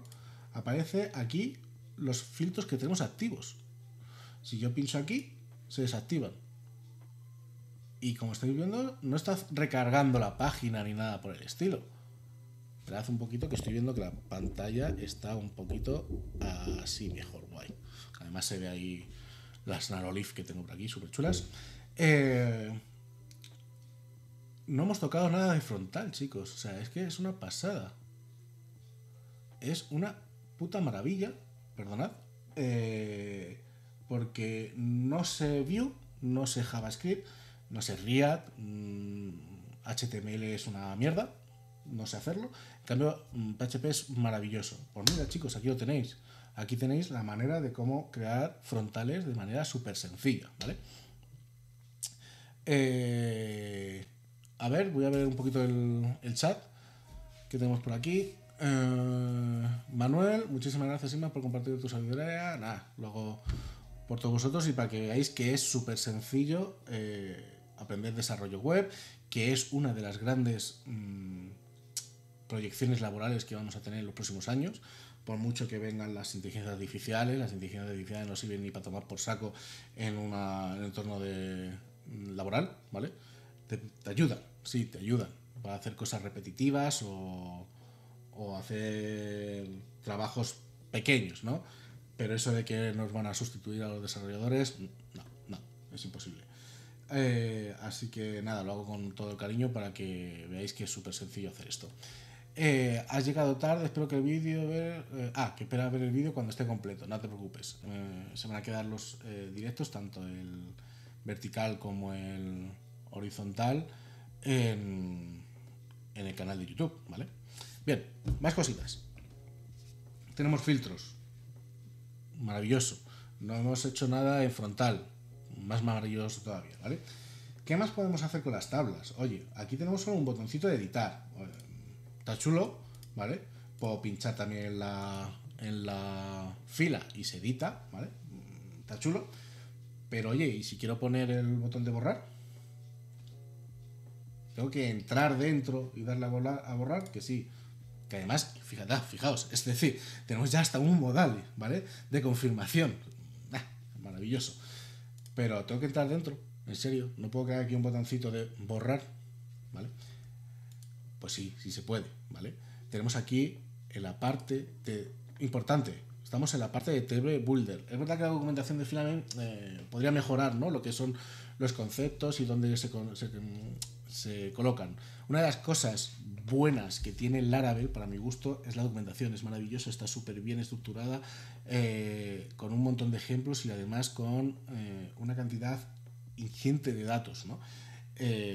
Aparece aquí los filtros que tenemos activos. Si yo pincho aquí, se desactivan. Y como estáis viendo, no está recargando la página ni nada por el estilo. Esperad un poquito que estoy viendo que la pantalla está un poquito así mejor, guay. Además se ve ahí las nanolif que tengo por aquí, súper chulas. No hemos tocado nada de frontal, chicos. O sea, es que es una pasada. Es una puta maravilla, perdonad. Porque no sé Vue, no sé JavaScript, no sé React, HTML es una mierda, no sé hacerlo. En cambio, PHP es maravilloso. Pues mira, chicos, aquí lo tenéis. Aquí tenéis la manera de cómo crear frontales de manera súper sencilla, ¿vale? A ver, voy a ver un poquito el chat que tenemos por aquí. Manuel, muchísimas gracias, Isma, por compartir tu sabiduría. Nada, luego por todos vosotros y para que veáis que es súper sencillo aprender desarrollo web, que es una de las grandes proyecciones laborales que vamos a tener en los próximos años. Por mucho que vengan las inteligencias artificiales, no sirven ni para tomar por saco en un entorno laboral, ¿vale? Te ayudan, sí, te ayudan para hacer cosas repetitivas o hacer trabajos pequeños, ¿no? Pero eso de que nos van a sustituir a los desarrolladores, no, no, es imposible. Así que nada, lo hago con todo el cariño para que veáis que es súper sencillo hacer esto. Has llegado tarde, espero que el vídeo que espera ver el vídeo cuando esté completo, no te preocupes. Se van a quedar los directos, tanto el vertical como el horizontal, en el canal de YouTube, ¿vale? Bien, más cositas. Tenemos filtros. Maravilloso. No hemos hecho nada en frontal. Más maravilloso todavía, ¿vale? ¿Qué más podemos hacer con las tablas? Oye, aquí tenemos solo un botoncito de editar. Está chulo, ¿vale? Puedo pinchar también en la fila y se edita, ¿vale? Está chulo. Pero oye, ¿y si quiero poner el botón de borrar? Tengo que entrar dentro y darle a borrar, que sí. Que además, fijaos, es decir, tenemos ya hasta un modal, ¿vale? De confirmación. Maravilloso. Pero tengo que entrar dentro, en serio. No puedo crear aquí un botoncito de borrar, ¿vale? Pues sí, sí se puede, ¿vale? Tenemos aquí en la parte importante, estamos en la parte de Table Builder. Es verdad que la documentación de Filament podría mejorar, ¿no? Lo que son los conceptos y dónde se colocan. Una de las cosas buenas que tiene Laravel, para mi gusto, es la documentación. Es maravillosa, está súper bien estructurada, con un montón de ejemplos y además con una cantidad ingente de datos, ¿no?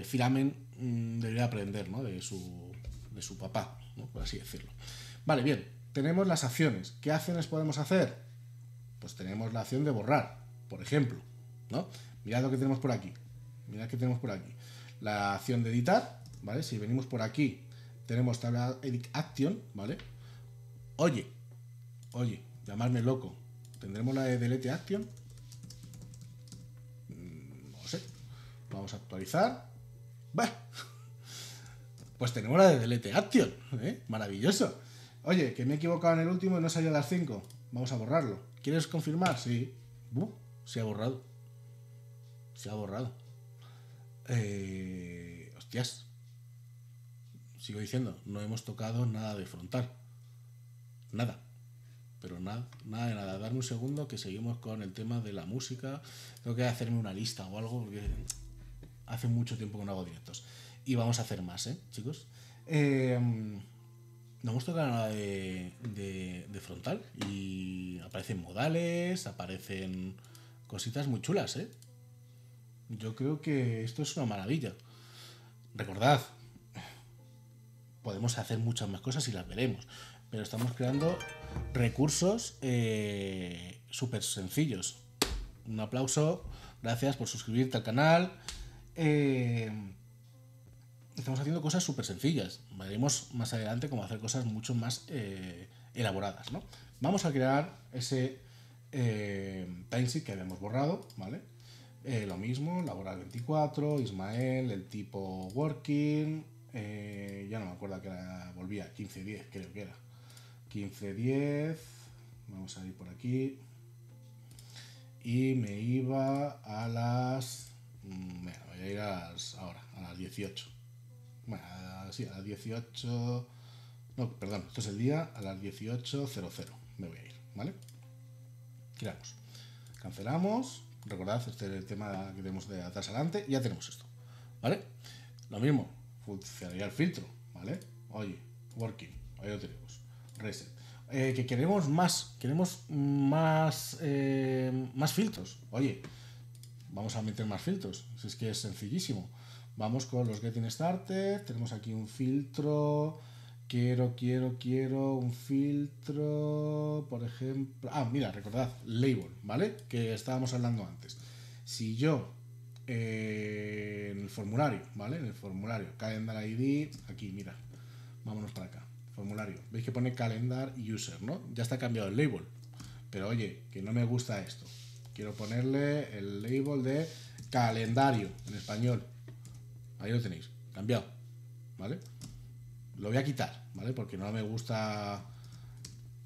Filament debería aprender, ¿no? de su papá, ¿no? Por así decirlo. Vale, bien, tenemos las acciones. ¿Qué acciones podemos hacer? Pues tenemos la acción de borrar, por ejemplo, ¿no? Mirad lo que tenemos por aquí. La acción de editar, ¿vale? Si venimos por aquí, tenemos tabla edit action, ¿vale? Oye, llamadme loco. ¿Tendremos la de delete action? No sé. Vamos a actualizar. ¡Bah! Pues tenemos la de delete action, ¿eh? Maravilloso. Oye, que me he equivocado en el último y no salía a las 5. Vamos a borrarlo. ¿Quieres confirmar? Sí. Se ha borrado. Hostias. Sigo diciendo, no hemos tocado nada de frontal. Nada. Pero nada. Darme un segundo que seguimos con el tema de la música. Tengo que hacerme una lista o algo porque hace mucho tiempo que no hago directos. Y vamos a hacer más, chicos. No hemos tocado nada de frontal. Y aparecen modales, aparecen cositas muy chulas, Yo creo que esto es una maravilla. Recordad, podemos hacer muchas más cosas y las veremos, pero estamos creando recursos súper sencillos. Un aplauso Gracias por suscribirte al canal. Estamos haciendo cosas súper sencillas. Veremos más adelante cómo hacer cosas mucho más elaboradas, ¿no? Vamos a crear ese timesheet que habíamos borrado, ¿vale? Lo mismo, laboral 24, Ismael, el tipo working, ya no me acuerdo que era, volvía, 15-10 creo que era. 15-10, vamos a ir por aquí. Y me iba a las... Bueno, voy a ir a las, ahora, a las 18. Bueno, sí, a las 18... No, perdón, esto es el día, a las 18:00 me voy a ir, ¿vale? Tiramos. Cancelamos. Recordad, este es el tema que tenemos de atrás adelante. Ya tenemos esto, ¿vale? Lo mismo, funcionaría el filtro, ¿vale? Oye, working, ahí lo tenemos. Reset. Que queremos más filtros. Oye, vamos a meter más filtros, si es que es sencillísimo. Vamos con los Getting Started. Tenemos aquí un filtro. Quiero un filtro, por ejemplo... Ah, mira, recordad, label, ¿vale? Que estábamos hablando antes. Si yo, en el formulario, ¿vale? En el formulario, calendar ID, aquí, mira, vámonos para acá, formulario. Veis que pone calendar user, ¿no? Ya está cambiado el label. Pero oye, que no me gusta esto. Quiero ponerle el label de calendario, en español. Ahí lo tenéis, cambiado, ¿vale? Lo voy a quitar, ¿vale? Porque no me gusta...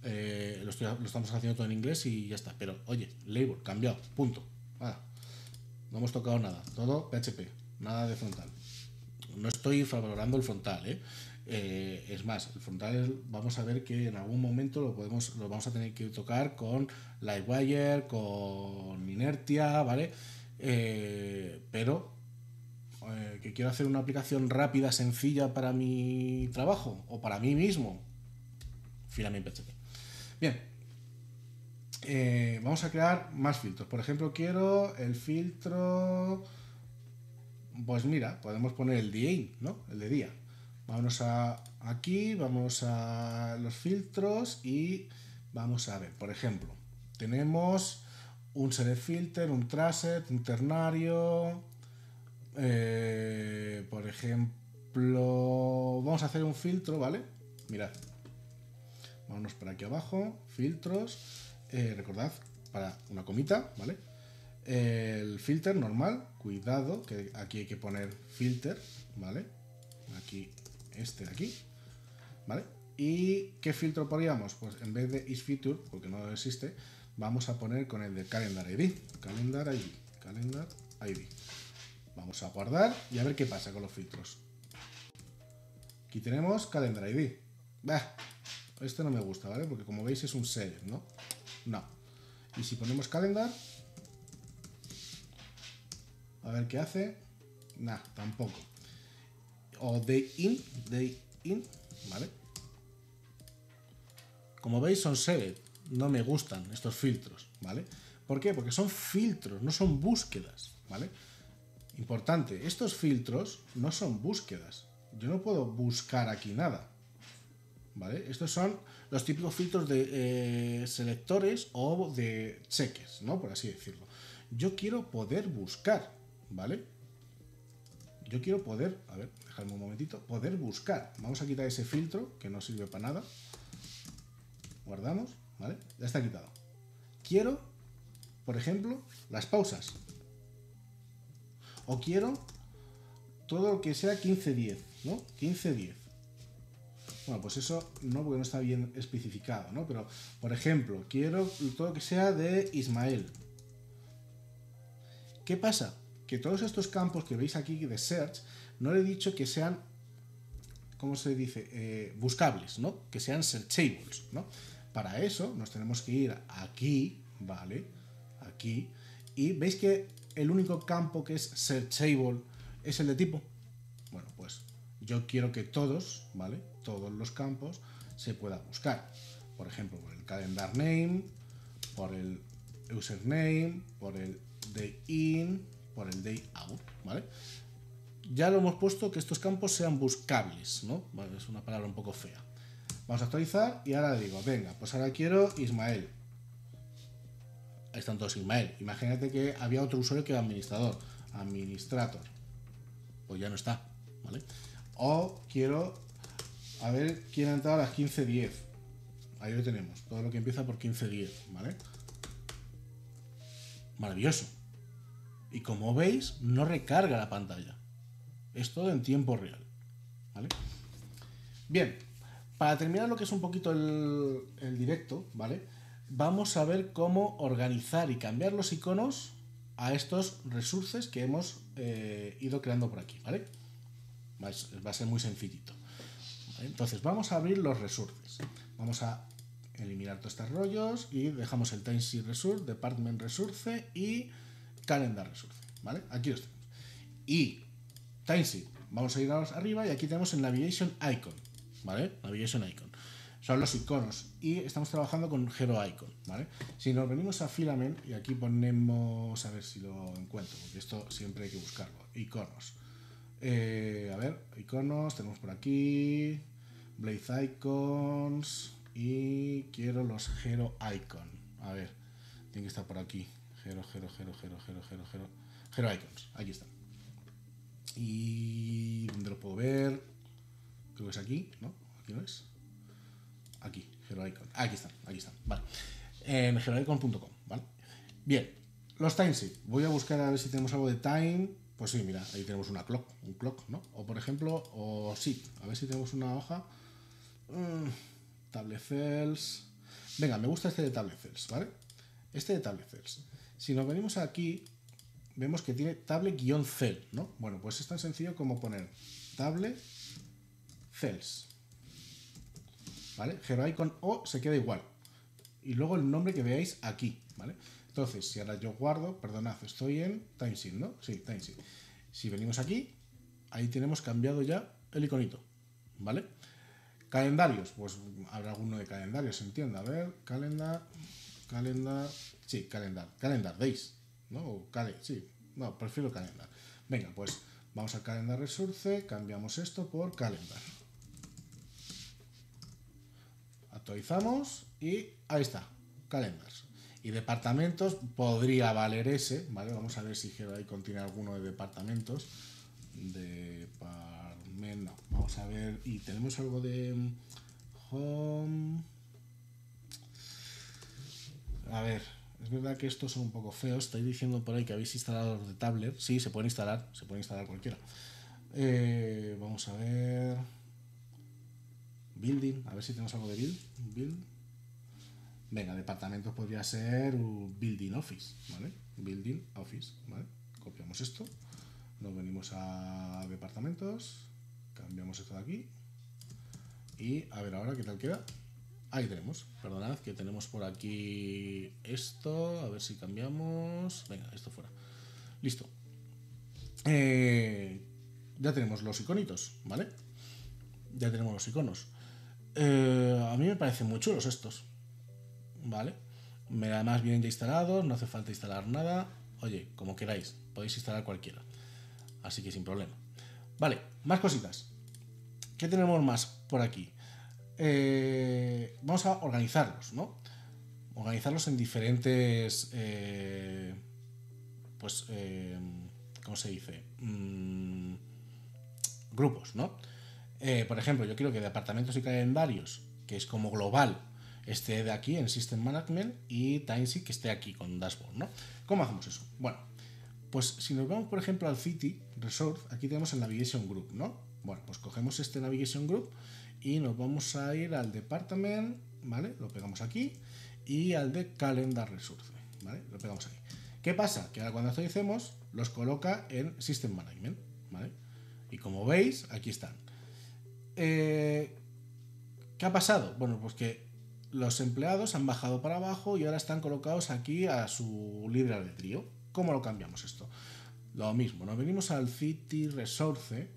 lo estamos haciendo todo en inglés y ya está. Pero, oye, label, cambiado, punto. Nada. No hemos tocado nada. Todo PHP, nada de frontal. No estoy valorando el frontal, ¿eh? Es más, el frontal vamos a ver que en algún momento lo vamos a tener que tocar con Livewire, con Inertia, ¿vale? Pero... que quiero hacer una aplicación rápida, sencilla para mi trabajo o para mí mismo, Filament PHP. Bien, vamos a crear más filtros. Por ejemplo, quiero el filtro, pues mira, podemos poner el day, ¿no? El de día. Vámonos a aquí, vamos a los filtros y vamos a ver, por ejemplo, tenemos un select filter, un traset, un ternario. Por ejemplo, vamos a hacer un filtro, ¿vale? Mirad, vámonos para aquí abajo, filtros, recordad, para una comita, ¿vale? El filter normal, cuidado, que aquí hay que poner filter, ¿vale? Aquí, este de aquí, ¿vale? ¿Y qué filtro poníamos? Pues en vez de isFeature, porque no existe, vamos a poner con el de calendar ID, calendar ID, calendar ID. Vamos a guardar y a ver qué pasa con los filtros. Aquí tenemos calendar ID. Bah, este no me gusta, ¿vale? Porque como veis es un select, ¿no? No. Y si ponemos calendar, a ver qué hace. Nah, tampoco. O day in, ¿vale? Como veis son select. No me gustan estos filtros, ¿vale? ¿Por qué? Porque son filtros, no son búsquedas, ¿vale? Importante, estos filtros no son búsquedas. Yo no puedo buscar aquí nada, ¿vale? Estos son los típicos filtros de selectores o de cheques, ¿no? Por así decirlo. Yo quiero poder buscar, ¿vale? Yo quiero poder, a ver, dejadme un momentito, poder buscar. Vamos a quitar ese filtro que no sirve para nada. Guardamos, ¿vale? Ya está quitado. Quiero, por ejemplo, las pausas. O quiero todo lo que sea 15-10, ¿no? 15-10. Bueno, pues eso no, porque no está bien especificado, ¿no? Pero, por ejemplo, quiero todo lo que sea de Ismael. ¿Qué pasa? Que todos estos campos que veis aquí de search, no le he dicho que sean, ¿cómo se dice? Buscables, ¿no? Que sean searchables, ¿no? Para eso nos tenemos que ir aquí, ¿vale? Aquí. Y veis que el único campo que es searchable es el de tipo. Bueno, pues yo quiero que todos, ¿vale? Todos los campos se pueda buscar. Por ejemplo, por el calendar name, por el username, por el day in, por el day out, ¿vale? Ya lo hemos puesto que estos campos sean buscables, ¿no? Bueno, es una palabra un poco fea. Vamos a actualizar y ahora le digo, venga, pues ahora quiero Ismael. están todos Ismael. Imagínate que había otro usuario que era administrador, administrator, pues ya no está, ¿vale? O quiero a ver quién ha entrado a las 15:10. Ahí lo tenemos, todo lo que empieza por 15:10, ¿vale? Maravilloso. Y como veis, no recarga la pantalla. Es todo en tiempo real, ¿vale? Bien, para terminar lo que es un poquito el directo, ¿vale? Vamos a ver cómo organizar y cambiar los iconos a estos resources que hemos ido creando por aquí, ¿vale? Va a ser muy sencillito. ¿Vale? Entonces, vamos a abrir los resources. Vamos a eliminar todos estos rollos y dejamos el timesheet resource, department resource y calendar resource, ¿vale? Aquí los tenemos. Y timesheet, vamos a ir arriba y aquí tenemos el navigation icon, ¿vale? Navigation icon. Son los iconos y estamos trabajando con Heroicon, ¿vale? Si nos venimos a Filament y aquí ponemos, a ver si lo encuentro, porque esto siempre hay que buscarlo, iconos. A ver, iconos, tenemos por aquí, Blade Icons y quiero los Heroicon. A ver, tiene que estar por aquí, Heroicons, aquí están. Y ¿dónde lo puedo ver? Creo que es aquí, ¿no? Aquí no es. Aquí, Heroicon. Aquí están, vale. En heroicon.com, ¿vale? Bien, los timesheet. Voy a buscar a ver si tenemos algo de time. Pues sí, mira, ahí tenemos una clock, un clock, ¿no? O por ejemplo, o sí, a ver si tenemos una hoja. Table cells. Venga, me gusta este de table cells, ¿vale? Este de table cells. Si nos venimos aquí, vemos que tiene table-cell, ¿no? Bueno, pues es tan sencillo como poner table cells. ¿Vale? Heroicon O se queda igual. Y luego el nombre que veáis aquí, ¿vale? Entonces, si ahora yo guardo, perdonad, estoy en timesheet, ¿no? Sí, timesheet. Si venimos aquí, ahí tenemos cambiado ya el iconito, ¿vale? Calendarios, pues habrá alguno de calendarios, se entiende. A ver, calendar days, ¿no? O sí, no, prefiero calendar. Venga, pues vamos a calendar resource, cambiamos esto por calendar. Actualizamos y ahí está, calendars. Y departamentos podría valer ese, ¿vale? Vamos a ver si Heroicon tiene alguno de departamentos. No, vamos a ver. Y tenemos algo de home. A ver, es verdad que estos son un poco feos. Estáis diciendo por ahí que habéis instalado los de tablet. Sí, se pueden instalar cualquiera. Vamos a ver. Building, a ver si tenemos algo de build. Venga, departamentos podría ser building office, ¿vale? Building office, ¿vale? Copiamos esto, nos venimos a departamentos, cambiamos esto de aquí y a ver ahora qué tal queda. Ahí tenemos, perdonad que tenemos por aquí esto, a ver si cambiamos. Venga, esto fuera. Listo. Ya tenemos los iconitos, ¿vale? Ya tenemos los iconos. A mí me parecen muy chulos estos, ¿vale? Además vienen ya instalados, no hace falta instalar nada. Oye, como queráis, podéis instalar cualquiera, así que sin problema. Vale, más cositas. ¿Qué tenemos más por aquí? Vamos a organizarlos, ¿no? Organizarlos en diferentes ¿cómo se dice? Grupos, ¿no? Por ejemplo, yo quiero que departamentos y calendarios, que es como global, esté de aquí en System Management y Timesheet que esté aquí con Dashboard, ¿no? ¿Cómo hacemos eso? Bueno, pues si nos vamos, por ejemplo, al City Resort, aquí tenemos el Navigation Group, ¿no? Bueno, pues cogemos este Navigation Group y nos vamos a ir al Department, ¿vale? Lo pegamos aquí y al de Calendar Resource, ¿vale? Lo pegamos aquí. ¿Qué pasa? Que ahora cuando actualicemos los coloca en System Management, ¿vale? Y como veis, aquí están. ¿Qué ha pasado? Bueno, pues que los empleados han bajado para abajo y ahora están colocados aquí a su libre albedrío. ¿Cómo lo cambiamos esto? Lo mismo, nos venimos al City Resource,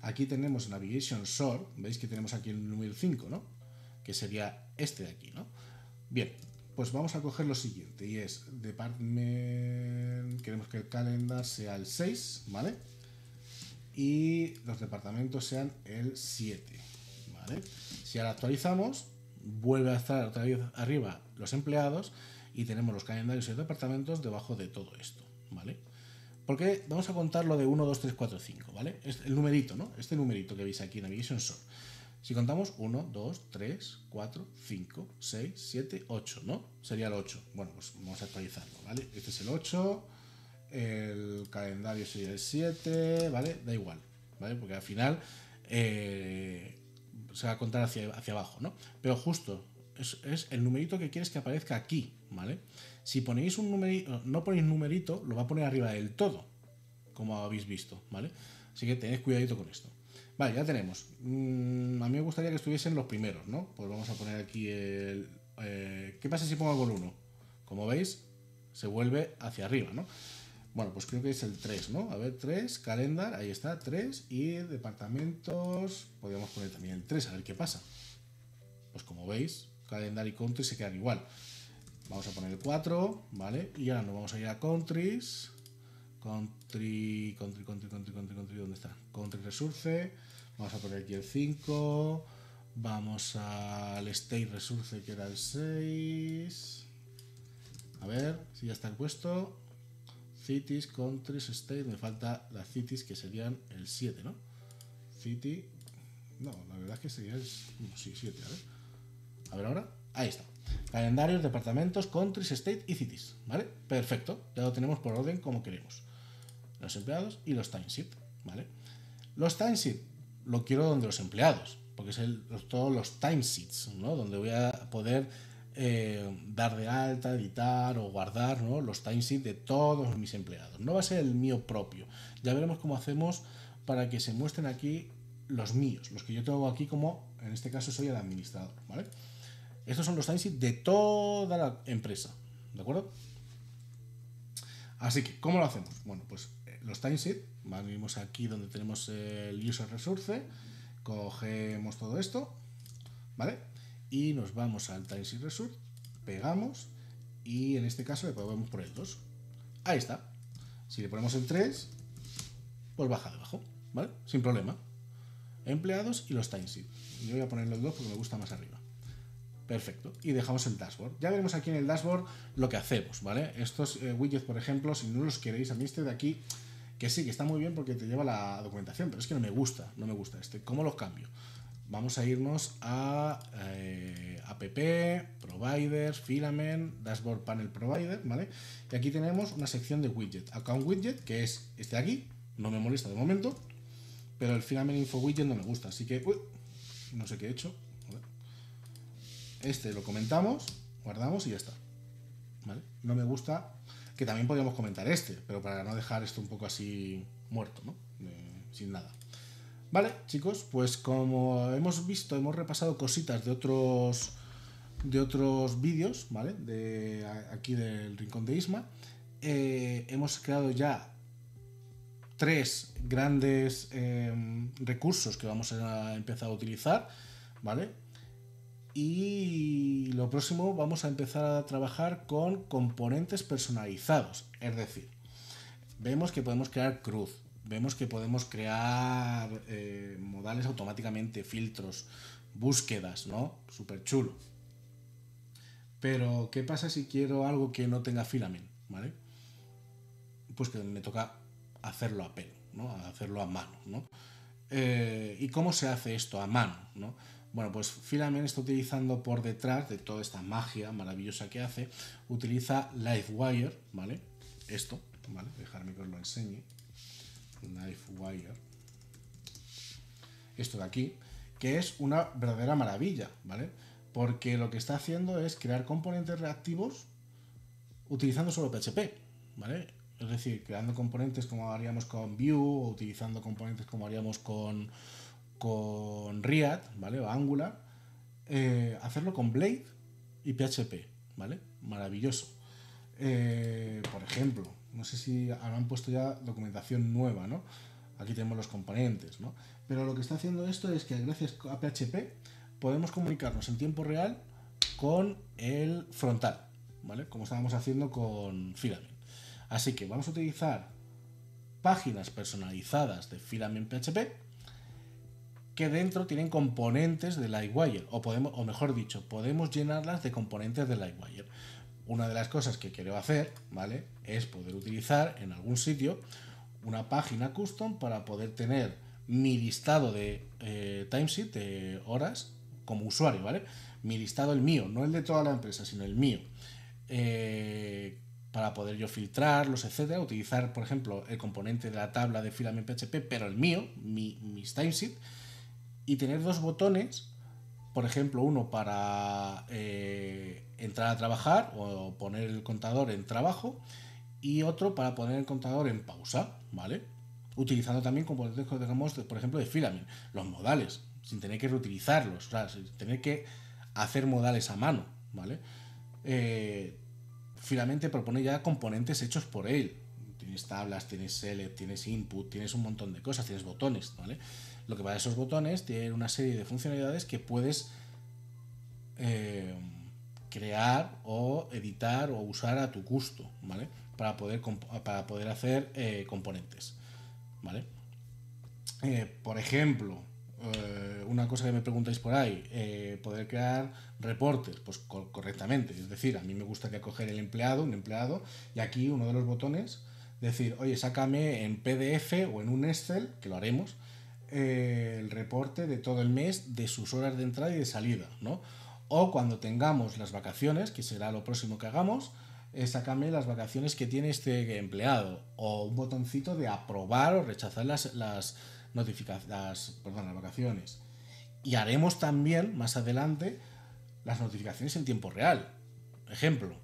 aquí tenemos Navigation Sort, veis que tenemos aquí el número 5, ¿no? Que sería este de aquí, ¿no? Bien, pues vamos a coger lo siguiente y es Department, queremos que el Calendar sea el 6, ¿vale? Y los departamentos sean el 7, ¿vale? Si ahora actualizamos, vuelve a estar otra vez arriba los empleados y tenemos los calendarios y los departamentos debajo de todo esto, ¿vale? Porque vamos a contar lo de 1, 2, 3, 4, 5, ¿vale? El numerito, ¿no? Este numerito que veis aquí, Navigation Sort. Si contamos 1, 2, 3, 4, 5, 6, 7, 8, ¿no? Sería el 8. Bueno, pues vamos a actualizarlo, ¿vale? Este es el 8, el calendario sería el 7, ¿vale? Da igual, ¿vale? Porque al final se va a contar hacia abajo, ¿no? Pero justo es el numerito que quieres que aparezca aquí, ¿vale? Si ponéis un numerito, no ponéis numerito, lo va a poner arriba del todo, como habéis visto, ¿vale? Así que tened cuidadito con esto. Vale, ya tenemos. A mí me gustaría que estuviesen los primeros, ¿no? Pues vamos a poner aquí el... ¿qué pasa si pongo el volumen 1? Como veis, se vuelve hacia arriba, ¿no? Bueno, pues creo que es el 3, ¿no? A ver, 3, calendar, ahí está, 3, y departamentos... Podríamos poner también el 3, a ver qué pasa. Pues como veis, calendar y country se quedan igual. Vamos a poner el 4, ¿vale? Y ahora nos vamos a ir a countries... Country, ¿dónde está? Country Resource, vamos a poner aquí el 5, vamos al State Resource que era el 6, a ver si ya está puesto, Cities, Countries, State, me falta las Cities que serían el 7, ¿no? City, no, la verdad es que sería el 7, a ver ahora, ahí está. Calendarios, departamentos, countries, state y cities, ¿vale? Perfecto, ya lo tenemos por orden como queremos. Los empleados y los timesheet, ¿vale? Los timesheet lo quiero donde los empleados, porque es todos los timesheets, ¿no? Donde voy a poder dar de alta, editar o guardar, ¿no? Los timesheet de todos mis empleados. No va a ser el mío propio. Ya veremos cómo hacemos para que se muestren aquí los míos, los que yo tengo aquí como, en este caso, soy el administrador, ¿vale? Estos son los timesheets de toda la empresa, ¿de acuerdo? Así que, ¿cómo lo hacemos? Bueno, pues los timesheets, venimos aquí donde tenemos el user resource, cogemos todo esto, ¿vale? Y nos vamos al timesheet resource, pegamos y en este caso le podemos poner el 2. Ahí está. Si le ponemos el 3, pues baja debajo, ¿vale? Sin problema. Empleados y los timesheets. Yo voy a poner los 2 porque me gusta más arriba. Perfecto, y dejamos el dashboard. Ya veremos aquí en el dashboard lo que hacemos, ¿vale? Estos widgets, por ejemplo, si no los queréis, a mí este de aquí, que sí, que está muy bien porque te lleva la documentación, pero es que no me gusta este. ¿Cómo los cambio? Vamos a irnos a app, providers, filament, dashboard panel provider, ¿vale? Y aquí tenemos una sección de widget. Account widget, que es este de aquí, no me molesta de momento, pero el filament info widget no me gusta, así que, uy, no sé qué he hecho. Este lo comentamos, guardamos y ya está, ¿vale? No me gusta, que también podríamos comentar este, pero para no dejar esto un poco así muerto, ¿no? Sin nada. Vale, chicos, pues como hemos visto, hemos repasado cositas de otros vídeos, ¿vale? De aquí del Rincón de Isma. Hemos creado ya 3 grandes recursos que vamos a empezar a utilizar, ¿vale? Y lo próximo vamos a empezar a trabajar con componentes personalizados, es decir, vemos que podemos crear cruz, vemos que podemos crear modales automáticamente, filtros, búsquedas, ¿no? Súper chulo. Pero, ¿qué pasa si quiero algo que no tenga filament, ¿vale? Pues que me toca hacerlo a pelo, ¿no? Hacerlo a mano, ¿no? ¿Y cómo se hace esto a mano, ¿no? Bueno, pues Filament está utilizando por detrás de toda esta magia maravillosa que hace, utiliza Livewire, ¿vale? Esto, ¿vale? Dejarme que os lo enseñe. Livewire. Esto de aquí, que es una verdadera maravilla, ¿vale? Porque lo que está haciendo es crear componentes reactivos utilizando solo PHP, ¿vale? Es decir, creando componentes como haríamos con Vue o utilizando componentes como haríamos con React, ¿vale? O Angular, hacerlo con Blade y PHP, ¿vale? Maravilloso. Por ejemplo, no sé si habrán puesto ya documentación nueva, ¿no? Aquí tenemos los componentes, ¿no? Pero lo que está haciendo esto es que gracias a PHP podemos comunicarnos en tiempo real con el frontal, ¿vale? Como estábamos haciendo con Filament. Así que vamos a utilizar páginas personalizadas de Filament PHP que dentro tienen componentes de Livewire, o mejor dicho, podemos llenarlas de componentes de Livewire. una de las cosas que quiero hacer, ¿vale?, es poder utilizar en algún sitio una página custom para poder tener mi listado de timesheet, de horas, como usuario, ¿vale? Mi listado, el mío, no el de toda la empresa, sino el mío. Para poder yo filtrarlos, etcétera, utilizar, por ejemplo, el componente de la tabla de Filament PHP, pero el mío, mis timesheet, y tener dos botones, por ejemplo, uno para entrar a trabajar o poner el contador en trabajo y otro para poner el contador en pausa, ¿vale? Utilizando también componentes que tenemos, por ejemplo, de Filament, los modales, sin tener que reutilizarlos, o sea, sin tener que hacer modales a mano, ¿vale? Filament te propone ya componentes hechos por él. Tienes tablas, tienes select, tienes input, tienes un montón de cosas, tienes botones, ¿vale? Lo que para esos botones tienen una serie de funcionalidades que puedes crear o editar o usar a tu gusto, ¿vale? Para poder hacer componentes, ¿vale? Por ejemplo, una cosa que me preguntáis por ahí, poder crear reportes, pues correctamente, es decir, a mí me gusta que coger el empleado, un empleado, y aquí uno de los botones, decir, oye, sácame en PDF o en un Excel, que lo haremos, el reporte de todo el mes, de sus horas de entrada y de salida, ¿no? O cuando tengamos las vacaciones, que será lo próximo que hagamos, sácame las vacaciones que tiene este empleado, o un botoncito de aprobar o rechazar las vacaciones. Y haremos también más adelante las notificaciones en tiempo real. Ejemplo,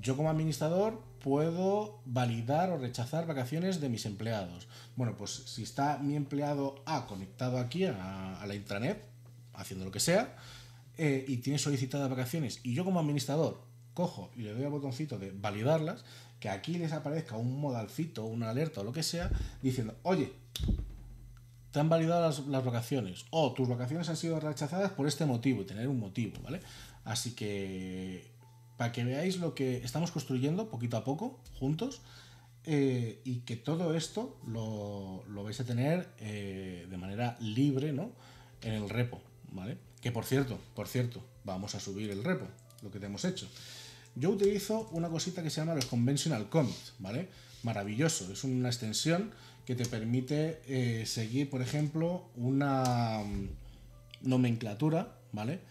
yo como administrador puedo validar o rechazar vacaciones de mis empleados. Bueno, pues si está mi empleado A conectado aquí a la intranet, haciendo lo que sea, y tiene solicitadas vacaciones, y yo como administrador cojo y le doy al botoncito de validarlas, que aquí les aparezca un modalcito, una alerta o lo que sea, diciendo, oye, te han validado las vacaciones, o tus vacaciones han sido rechazadas por este motivo, y tener un motivo, ¿vale? Así que, para que veáis lo que estamos construyendo poquito a poco, juntos, y que todo esto lo vais a tener de manera libre, ¿no?, en el repo, ¿vale? Que por cierto, vamos a subir el repo, lo que te hemos hecho. Yo utilizo una cosita que se llama los Conventional Commits, ¿vale? Maravilloso, es una extensión que te permite seguir, por ejemplo, una nomenclatura, ¿vale?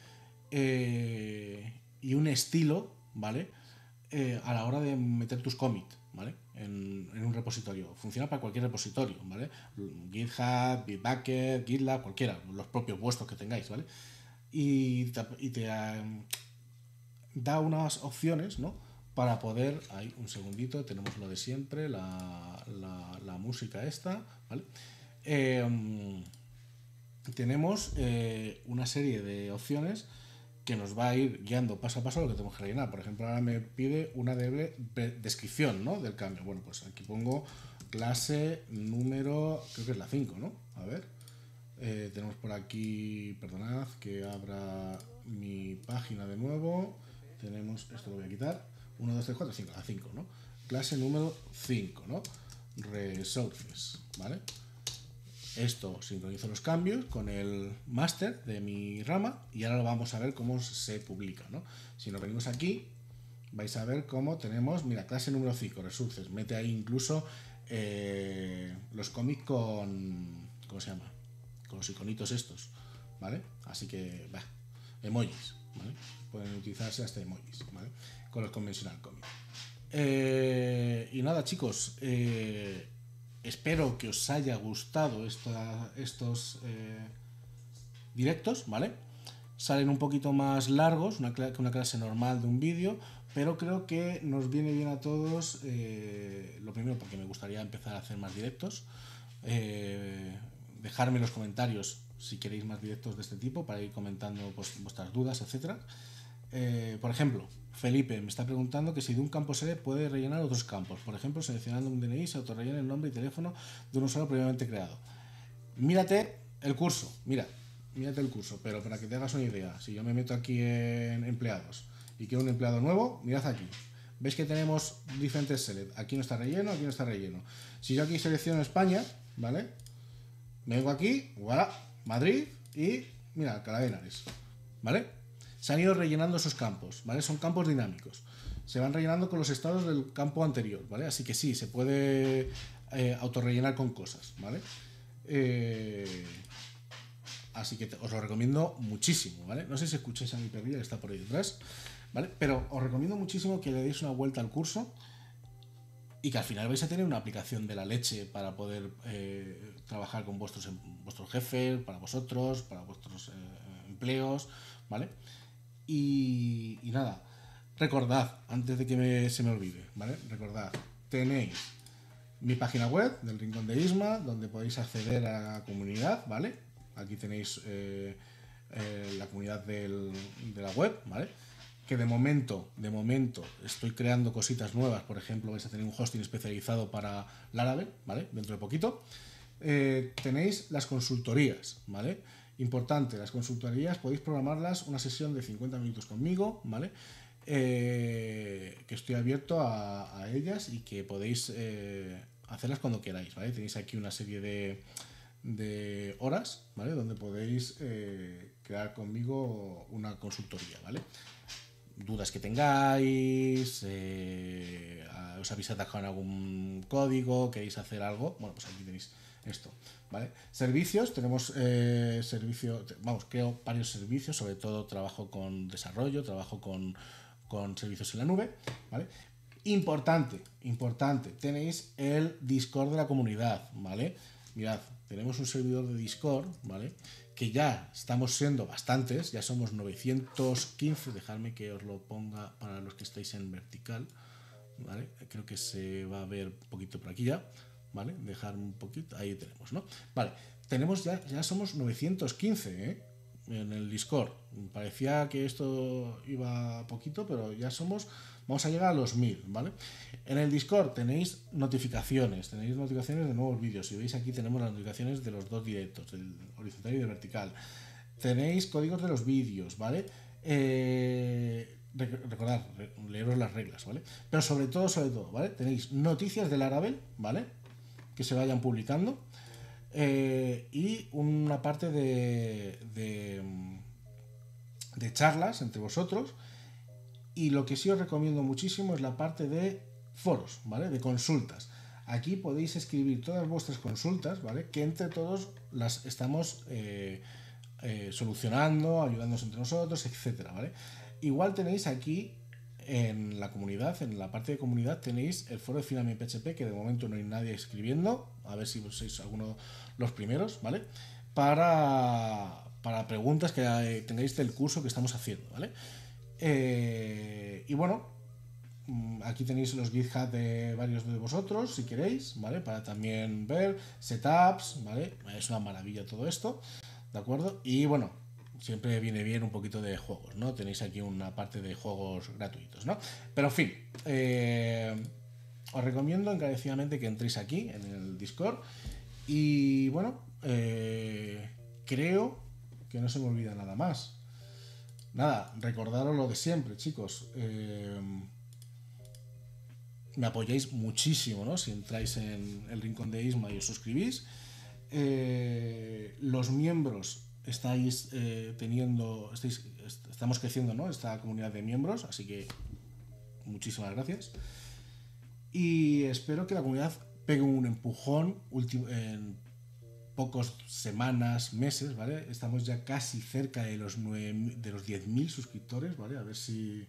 Y un estilo, ¿vale? A la hora de meter tus commits, ¿vale? En un repositorio. Funciona para cualquier repositorio, ¿vale? GitHub, Bitbucket, GitLab, cualquiera, los propios vuestros que tengáis, ¿vale? Y te da unas opciones, ¿no?, para poder, ahí un segundito, tenemos lo de siempre, la música esta, ¿vale? Tenemos una serie de opciones que nos va a ir guiando paso a paso lo que tenemos que rellenar. Por ejemplo, ahora me pide una descripción, ¿no?, del cambio. Bueno, pues aquí pongo clase número, creo que es la 5, ¿no? A ver, tenemos por aquí, perdonad, que abra mi página de nuevo. Tenemos, esto lo voy a quitar, 1, 2, 3, 4, 5, la 5, ¿no? Clase número 5, ¿no? Resources, ¿vale? Esto sincronizo los cambios con el master de mi rama y ahora lo vamos a ver cómo se publica, ¿no? Si nos venimos aquí, vais a ver cómo tenemos, mira, clase número 5, Resources, mete ahí incluso los commits con, ¿cómo se llama?, con los iconitos estos, ¿vale? Así que, va, emojis, ¿vale? Pueden utilizarse hasta emojis, ¿vale?, con los Conventional Commits. Y nada, chicos, espero que os haya gustado estos directos, ¿vale? Salen un poquito más largos que una clase normal de un vídeo, pero creo que nos viene bien a todos, lo primero porque me gustaría empezar a hacer más directos, dejarme en los comentarios si queréis más directos de este tipo para ir comentando vuestras dudas, etcétera. Por ejemplo, Felipe me está preguntando que si de un campo sede puede rellenar otros campos, por ejemplo, seleccionando un DNI se autorrellena el nombre y teléfono de un usuario previamente creado. Mírate el curso, mírate el curso, pero para que te hagas una idea, si yo me meto aquí en empleados y quiero un empleado nuevo, mirad aquí, veis que tenemos diferentes select, aquí no está relleno, aquí no está relleno. Si yo aquí selecciono España, ¿vale?, vengo aquí, voilà, Madrid y mira, Alcalá de Henares, ¿vale? se han ido rellenando esos campos, ¿vale? Son campos dinámicos. Se van rellenando con los estados del campo anterior, ¿vale? Así que sí, se puede autorrellenar con cosas, ¿vale? Así que os lo recomiendo muchísimo, ¿vale? No sé si escucháis a mi perrilla que está por ahí detrás, ¿vale? Pero os recomiendo muchísimo que le deis una vuelta al curso y que al final vais a tener una aplicación de la leche para poder trabajar con vuestros jefes, para vosotros, para vuestros empleos, ¿vale? Y nada, recordad, antes de que se me olvide, ¿vale? Recordad, tenéis mi página web del Rincón de Isma, donde podéis acceder a la comunidad, ¿vale? Aquí tenéis la comunidad de la web, ¿vale? Que de momento estoy creando cositas nuevas. Por ejemplo, vais a tener un hosting especializado para Laravel, ¿vale? Dentro de poquito. Tenéis las consultorías, ¿vale? Importante, las consultorías podéis programarlas una sesión de 50 minutos conmigo, ¿vale? Que estoy abierto a ellas y que podéis hacerlas cuando queráis, ¿vale? Tenéis aquí una serie de horas, ¿vale? Donde podéis crear conmigo una consultoría, ¿vale? Dudas que tengáis, os habéis atajado en algún código, queréis hacer algo, bueno, pues aquí tenéis esto, ¿vale? Servicios, tenemos servicios, vamos, creo varios servicios, sobre todo trabajo con desarrollo, trabajo con servicios en la nube, ¿vale? Importante, tenéis el Discord de la comunidad, ¿vale? Mirad, tenemos un servidor de Discord, ¿vale? Que ya estamos siendo bastantes, ya somos 915, dejadme que os lo ponga para los que estáis en vertical, ¿vale? Creo que se va a ver un poquito por aquí ya, ¿vale? Dejar un poquito, ahí tenemos, ¿no? Vale, tenemos ya somos 915, ¿eh? En el Discord, parecía que esto iba poquito, pero ya somos, vamos a llegar a los 1000, ¿vale? En el Discord tenéis notificaciones de nuevos vídeos, si veis aquí tenemos las notificaciones de los dos directos, del horizontal y del vertical, tenéis códigos de los vídeos, ¿vale? Recordad, leeros las reglas, ¿vale? Pero sobre todo, ¿vale? Tenéis noticias de Laravel, ¿vale? Que se vayan publicando. Y una parte de charlas entre vosotros, y lo que sí os recomiendo muchísimo es la parte de foros, ¿vale? De consultas. Aquí podéis escribir todas vuestras consultas, ¿vale? Que entre todos las estamos solucionando, ayudándonos entre nosotros, etcétera, ¿vale? Igual tenéis aquí en la comunidad, en la parte de comunidad tenéis el foro de Filament PHP, que de momento no hay nadie escribiendo, a ver si sois alguno los primeros, ¿vale? Para preguntas que tengáis del curso que estamos haciendo, ¿vale? Y bueno, aquí tenéis los GitHub de varios de vosotros, si queréis, ¿vale? Para también ver setups, ¿vale? Es una maravilla todo esto, ¿de acuerdo? Y bueno, siempre viene bien un poquito de juegos, ¿no? Tenéis aquí una parte de juegos gratuitos, ¿no? Pero en fin, os recomiendo encarecidamente que entréis aquí en el Discord y bueno, creo que no se me olvida nada más. Nada, recordaros lo de siempre, chicos. Me apoyáis muchísimo, ¿no? Si entráis en el Rincón de Isma y os suscribís. Los miembros estamos creciendo, ¿no? Esta comunidad de miembros, así que muchísimas gracias y espero que la comunidad pegue un empujón en pocas semanas, meses, ¿vale? Estamos ya casi cerca de los 10.000 suscriptores, ¿vale? A ver si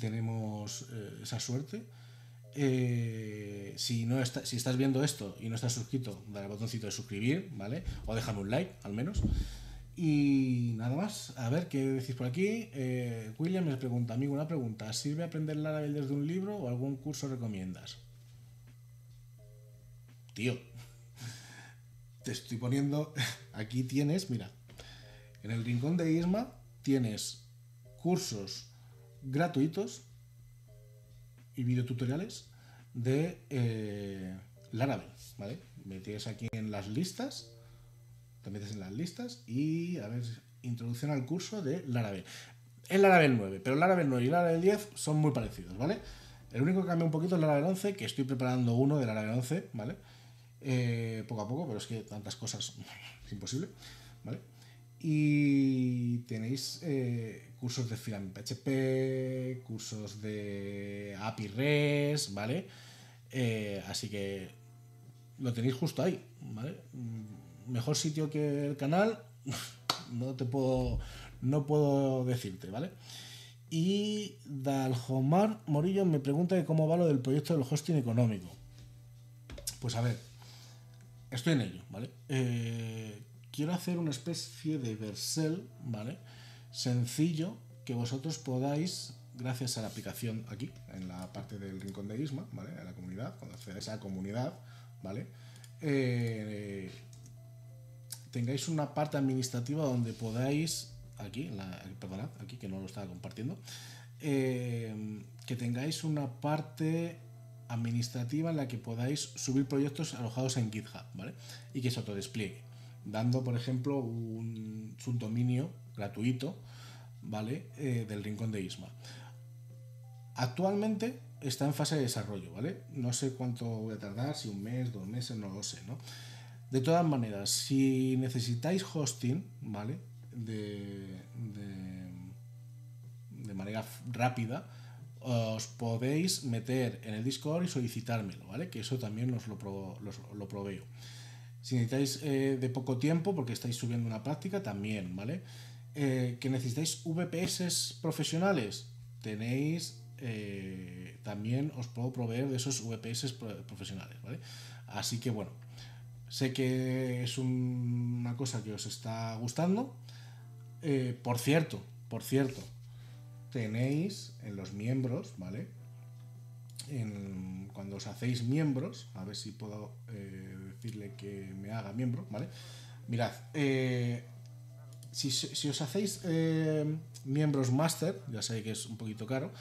tenemos esa suerte. Si estás viendo esto y no estás suscrito, dale al botoncito de suscribir, ¿vale? O déjame un like, al menos. Y nada más, a ver qué decís por aquí. William me pregunta, amigo, una pregunta. ¿Sirve aprender Laravel desde un libro o algún curso recomiendas? Tío, te estoy poniendo... Aquí tienes, mira, en el Rincón de Isma tienes cursos gratuitos y videotutoriales de Laravel, ¿vale? Metes aquí en las listas. Te metes en las listas y, a ver, introducción al curso de Laravel. Es Laravel 9, pero Laravel 9 y Laravel 10 son muy parecidos, ¿vale? El único que cambia un poquito es Laravel 11, que estoy preparando uno de Laravel 11, ¿vale? Poco a poco, pero es que tantas cosas es imposible, ¿vale? Y tenéis cursos de Filament PHP, cursos de API REST, ¿vale? Así que lo tenéis justo ahí, ¿vale? Mejor sitio que el canal, no puedo decirte, ¿vale? Y Daljomar Morillo me pregunta cómo va lo del proyecto del hosting económico. Pues a ver, estoy en ello, ¿vale? Quiero hacer una especie de Vercel, ¿vale? Sencillo, que vosotros podáis, gracias a la aplicación aquí, en la parte del Rincón de Isma, ¿vale? En la comunidad, cuando accedáis a la comunidad, ¿vale? Tengáis una parte administrativa donde podáis, aquí, perdonad, aquí que no lo estaba compartiendo, que tengáis una parte administrativa en la que podáis subir proyectos alojados en GitHub, ¿vale? Y que se autodespliegue, dando, por ejemplo, un subdominio gratuito, ¿vale? Del Rincón de Isma. Actualmente está en fase de desarrollo, ¿vale? No sé cuánto voy a tardar, si un mes, 2 meses, no lo sé, ¿no? De todas maneras, si necesitáis hosting, ¿vale? De manera rápida, os podéis meter en el Discord y solicitármelo, ¿vale? Que eso también os lo proveo. Si necesitáis de poco tiempo, porque estáis subiendo una práctica, también, ¿vale? Que necesitáis VPS profesionales, tenéis, también os puedo proveer de esos VPS profesionales, ¿vale? Así que, bueno, sé que es una cosa que os está gustando. Por cierto, tenéis en los miembros, ¿vale? Cuando os hacéis miembros, a ver si puedo decirle que me haga miembro, ¿vale? Mirad, si os hacéis miembros máster, ya sé que es un poquito caro,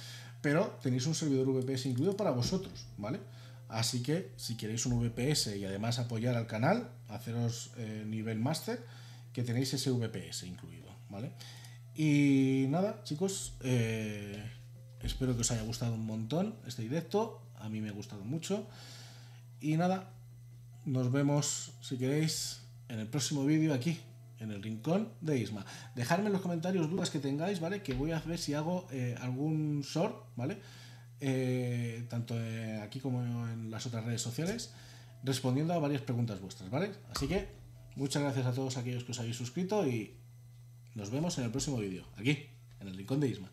pero tenéis un servidor VPS incluido para vosotros, ¿vale? Así que si queréis un VPS y además apoyar al canal, haceros nivel máster, que tenéis ese VPS incluido, ¿vale? Y nada, chicos, espero que os haya gustado un montón este directo. A mí me ha gustado mucho. Y nada, nos vemos, si queréis, en el próximo vídeo aquí, en el Rincón de Isma. Dejadme en los comentarios dudas que tengáis, ¿vale? Que voy a ver si hago algún short, ¿vale? Tanto aquí como en las otras redes sociales, respondiendo a varias preguntas vuestras, ¿vale? Así que muchas gracias a todos aquellos que os habéis suscrito y nos vemos en el próximo vídeo, aquí, en el Rincón de Isma.